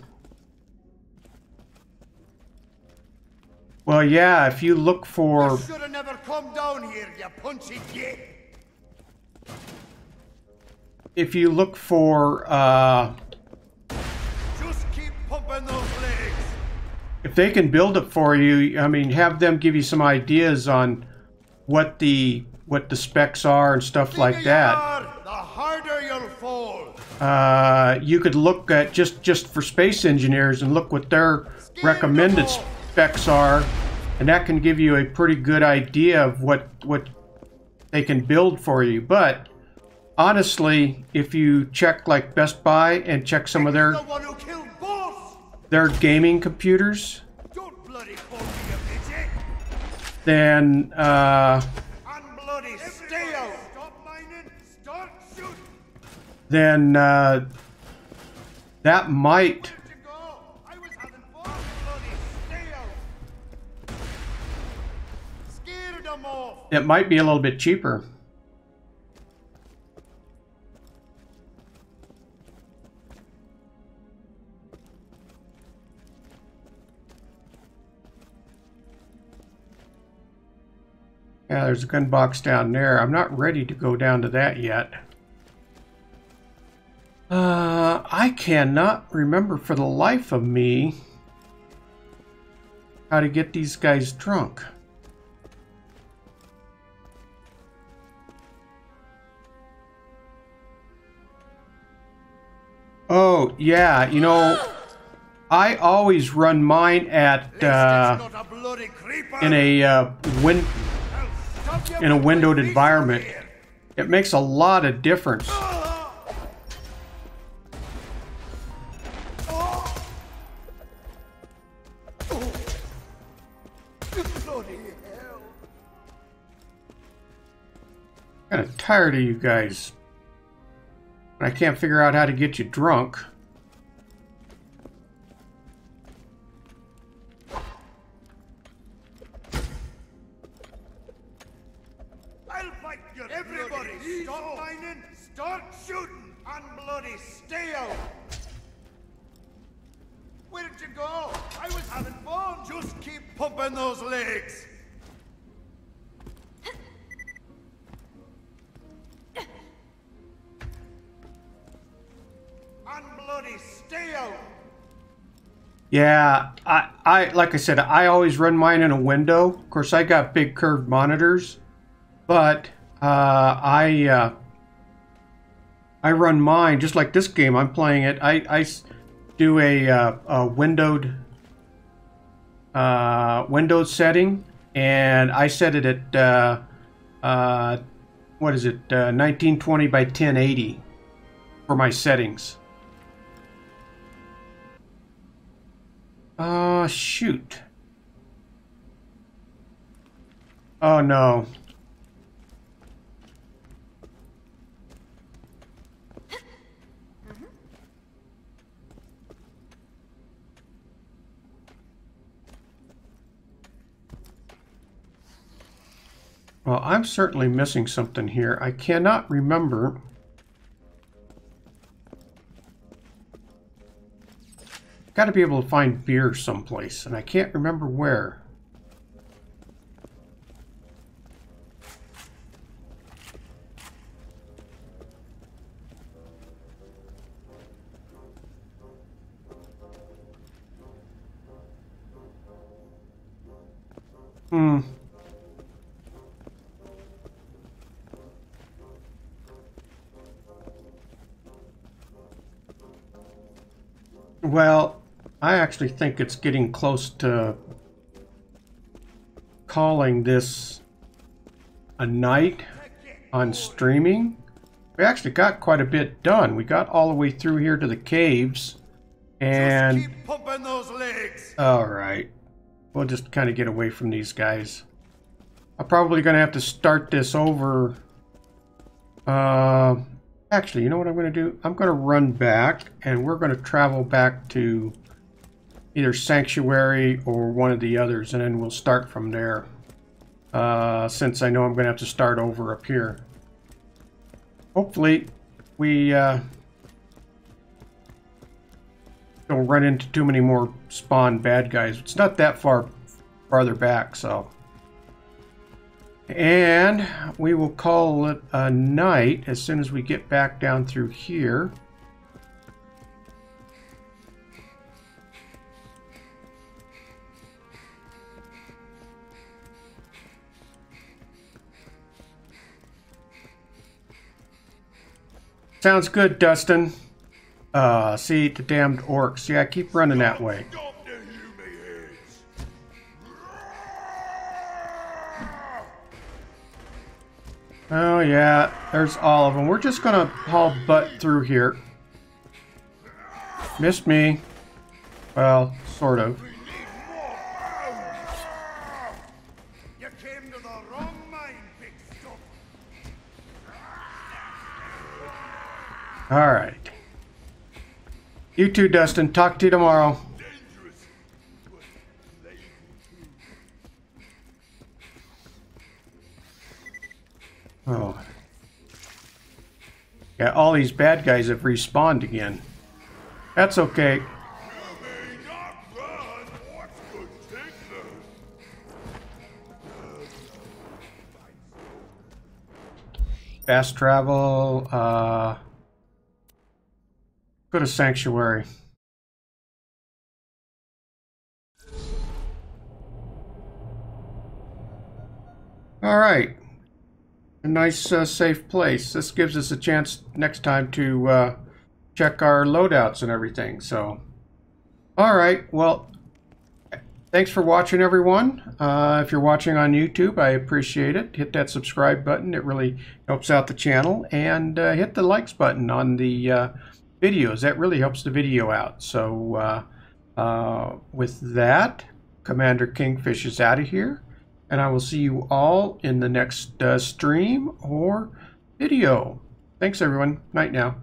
well, yeah, if you look for... You should have never come down here, you punchy git. if you look for just keep pumping those legs. If they can build it for you, I mean, have them give you some ideas on what the specs are and stuff like that. The harder you'll fall. You could look at just for space engineers and look what their recommended specs are, and that can give you a pretty good idea of what they can build for you. But honestly, if you check like Best Buy and check some of their gaming computers, then that might be a little bit cheaper. Yeah, there's a gun box down there. I'm not ready to go down to that yet. I cannot remember for the life of me how to get these guys drunk. Oh, yeah, you know, I always run mine at, in a windowed environment. It makes a lot of difference. I'm kind of tired of you guys. I can't figure out how to get you drunk. I'll fight you. Everybody, stop mining, start shooting, and bloody stay out. Where did you go? I was having fun. Just keep pumping those legs. Yeah, I like I said, I always run mine in a window. Of course, I got big curved monitors, but I run mine just like this game I'm playing it. I do a windowed window setting, and I set it at what is it, 1920 by 1080 for my settings. Shoot. Oh, no. Well, I'm certainly missing something here. I cannot remember. Got to be able to find beer someplace, and I can't remember where. Well, I actually think it's getting close to calling this a night on streaming. We actually got quite a bit done. We got all the way through here to the caves, and just keep pumping those legs. All right, we'll just kind of get away from these guys. I'm probably going to have to start this over. Actually, you know what I'm going to do? I'm going to run back, and we're going to travel back to either Sanctuary or one of the others, and then we'll start from there, since I know I'm going to have to start over up here. Hopefully we don't run into too many more spawn bad guys. It's not that far farther back, so And we will call it a night as soon as we get back down through here. Sounds good, Dustin. See the damned orcs. Yeah, keep running that way. Oh yeah, there's all of them. We're just gonna haul butt through here. Missed me. Well, sort of. You came to the wrong mine, big stuff. All right. You too, Dustin. Talk to you tomorrow. Oh. Yeah, all these bad guys have respawned again. That's okay. Fast travel, go to Sanctuary. All right. A nice, safe place. This gives us a chance next time to check our loadouts and everything. So, all right. Well, thanks for watching, everyone. If you're watching on YouTube, I appreciate it. Hit that subscribe button. It really helps out the channel. And hit the likes button on the videos. That really helps the video out. So, with that, Commander Kingfish is out of here. And I will see you all in the next stream or video. Thanks, everyone. Night now.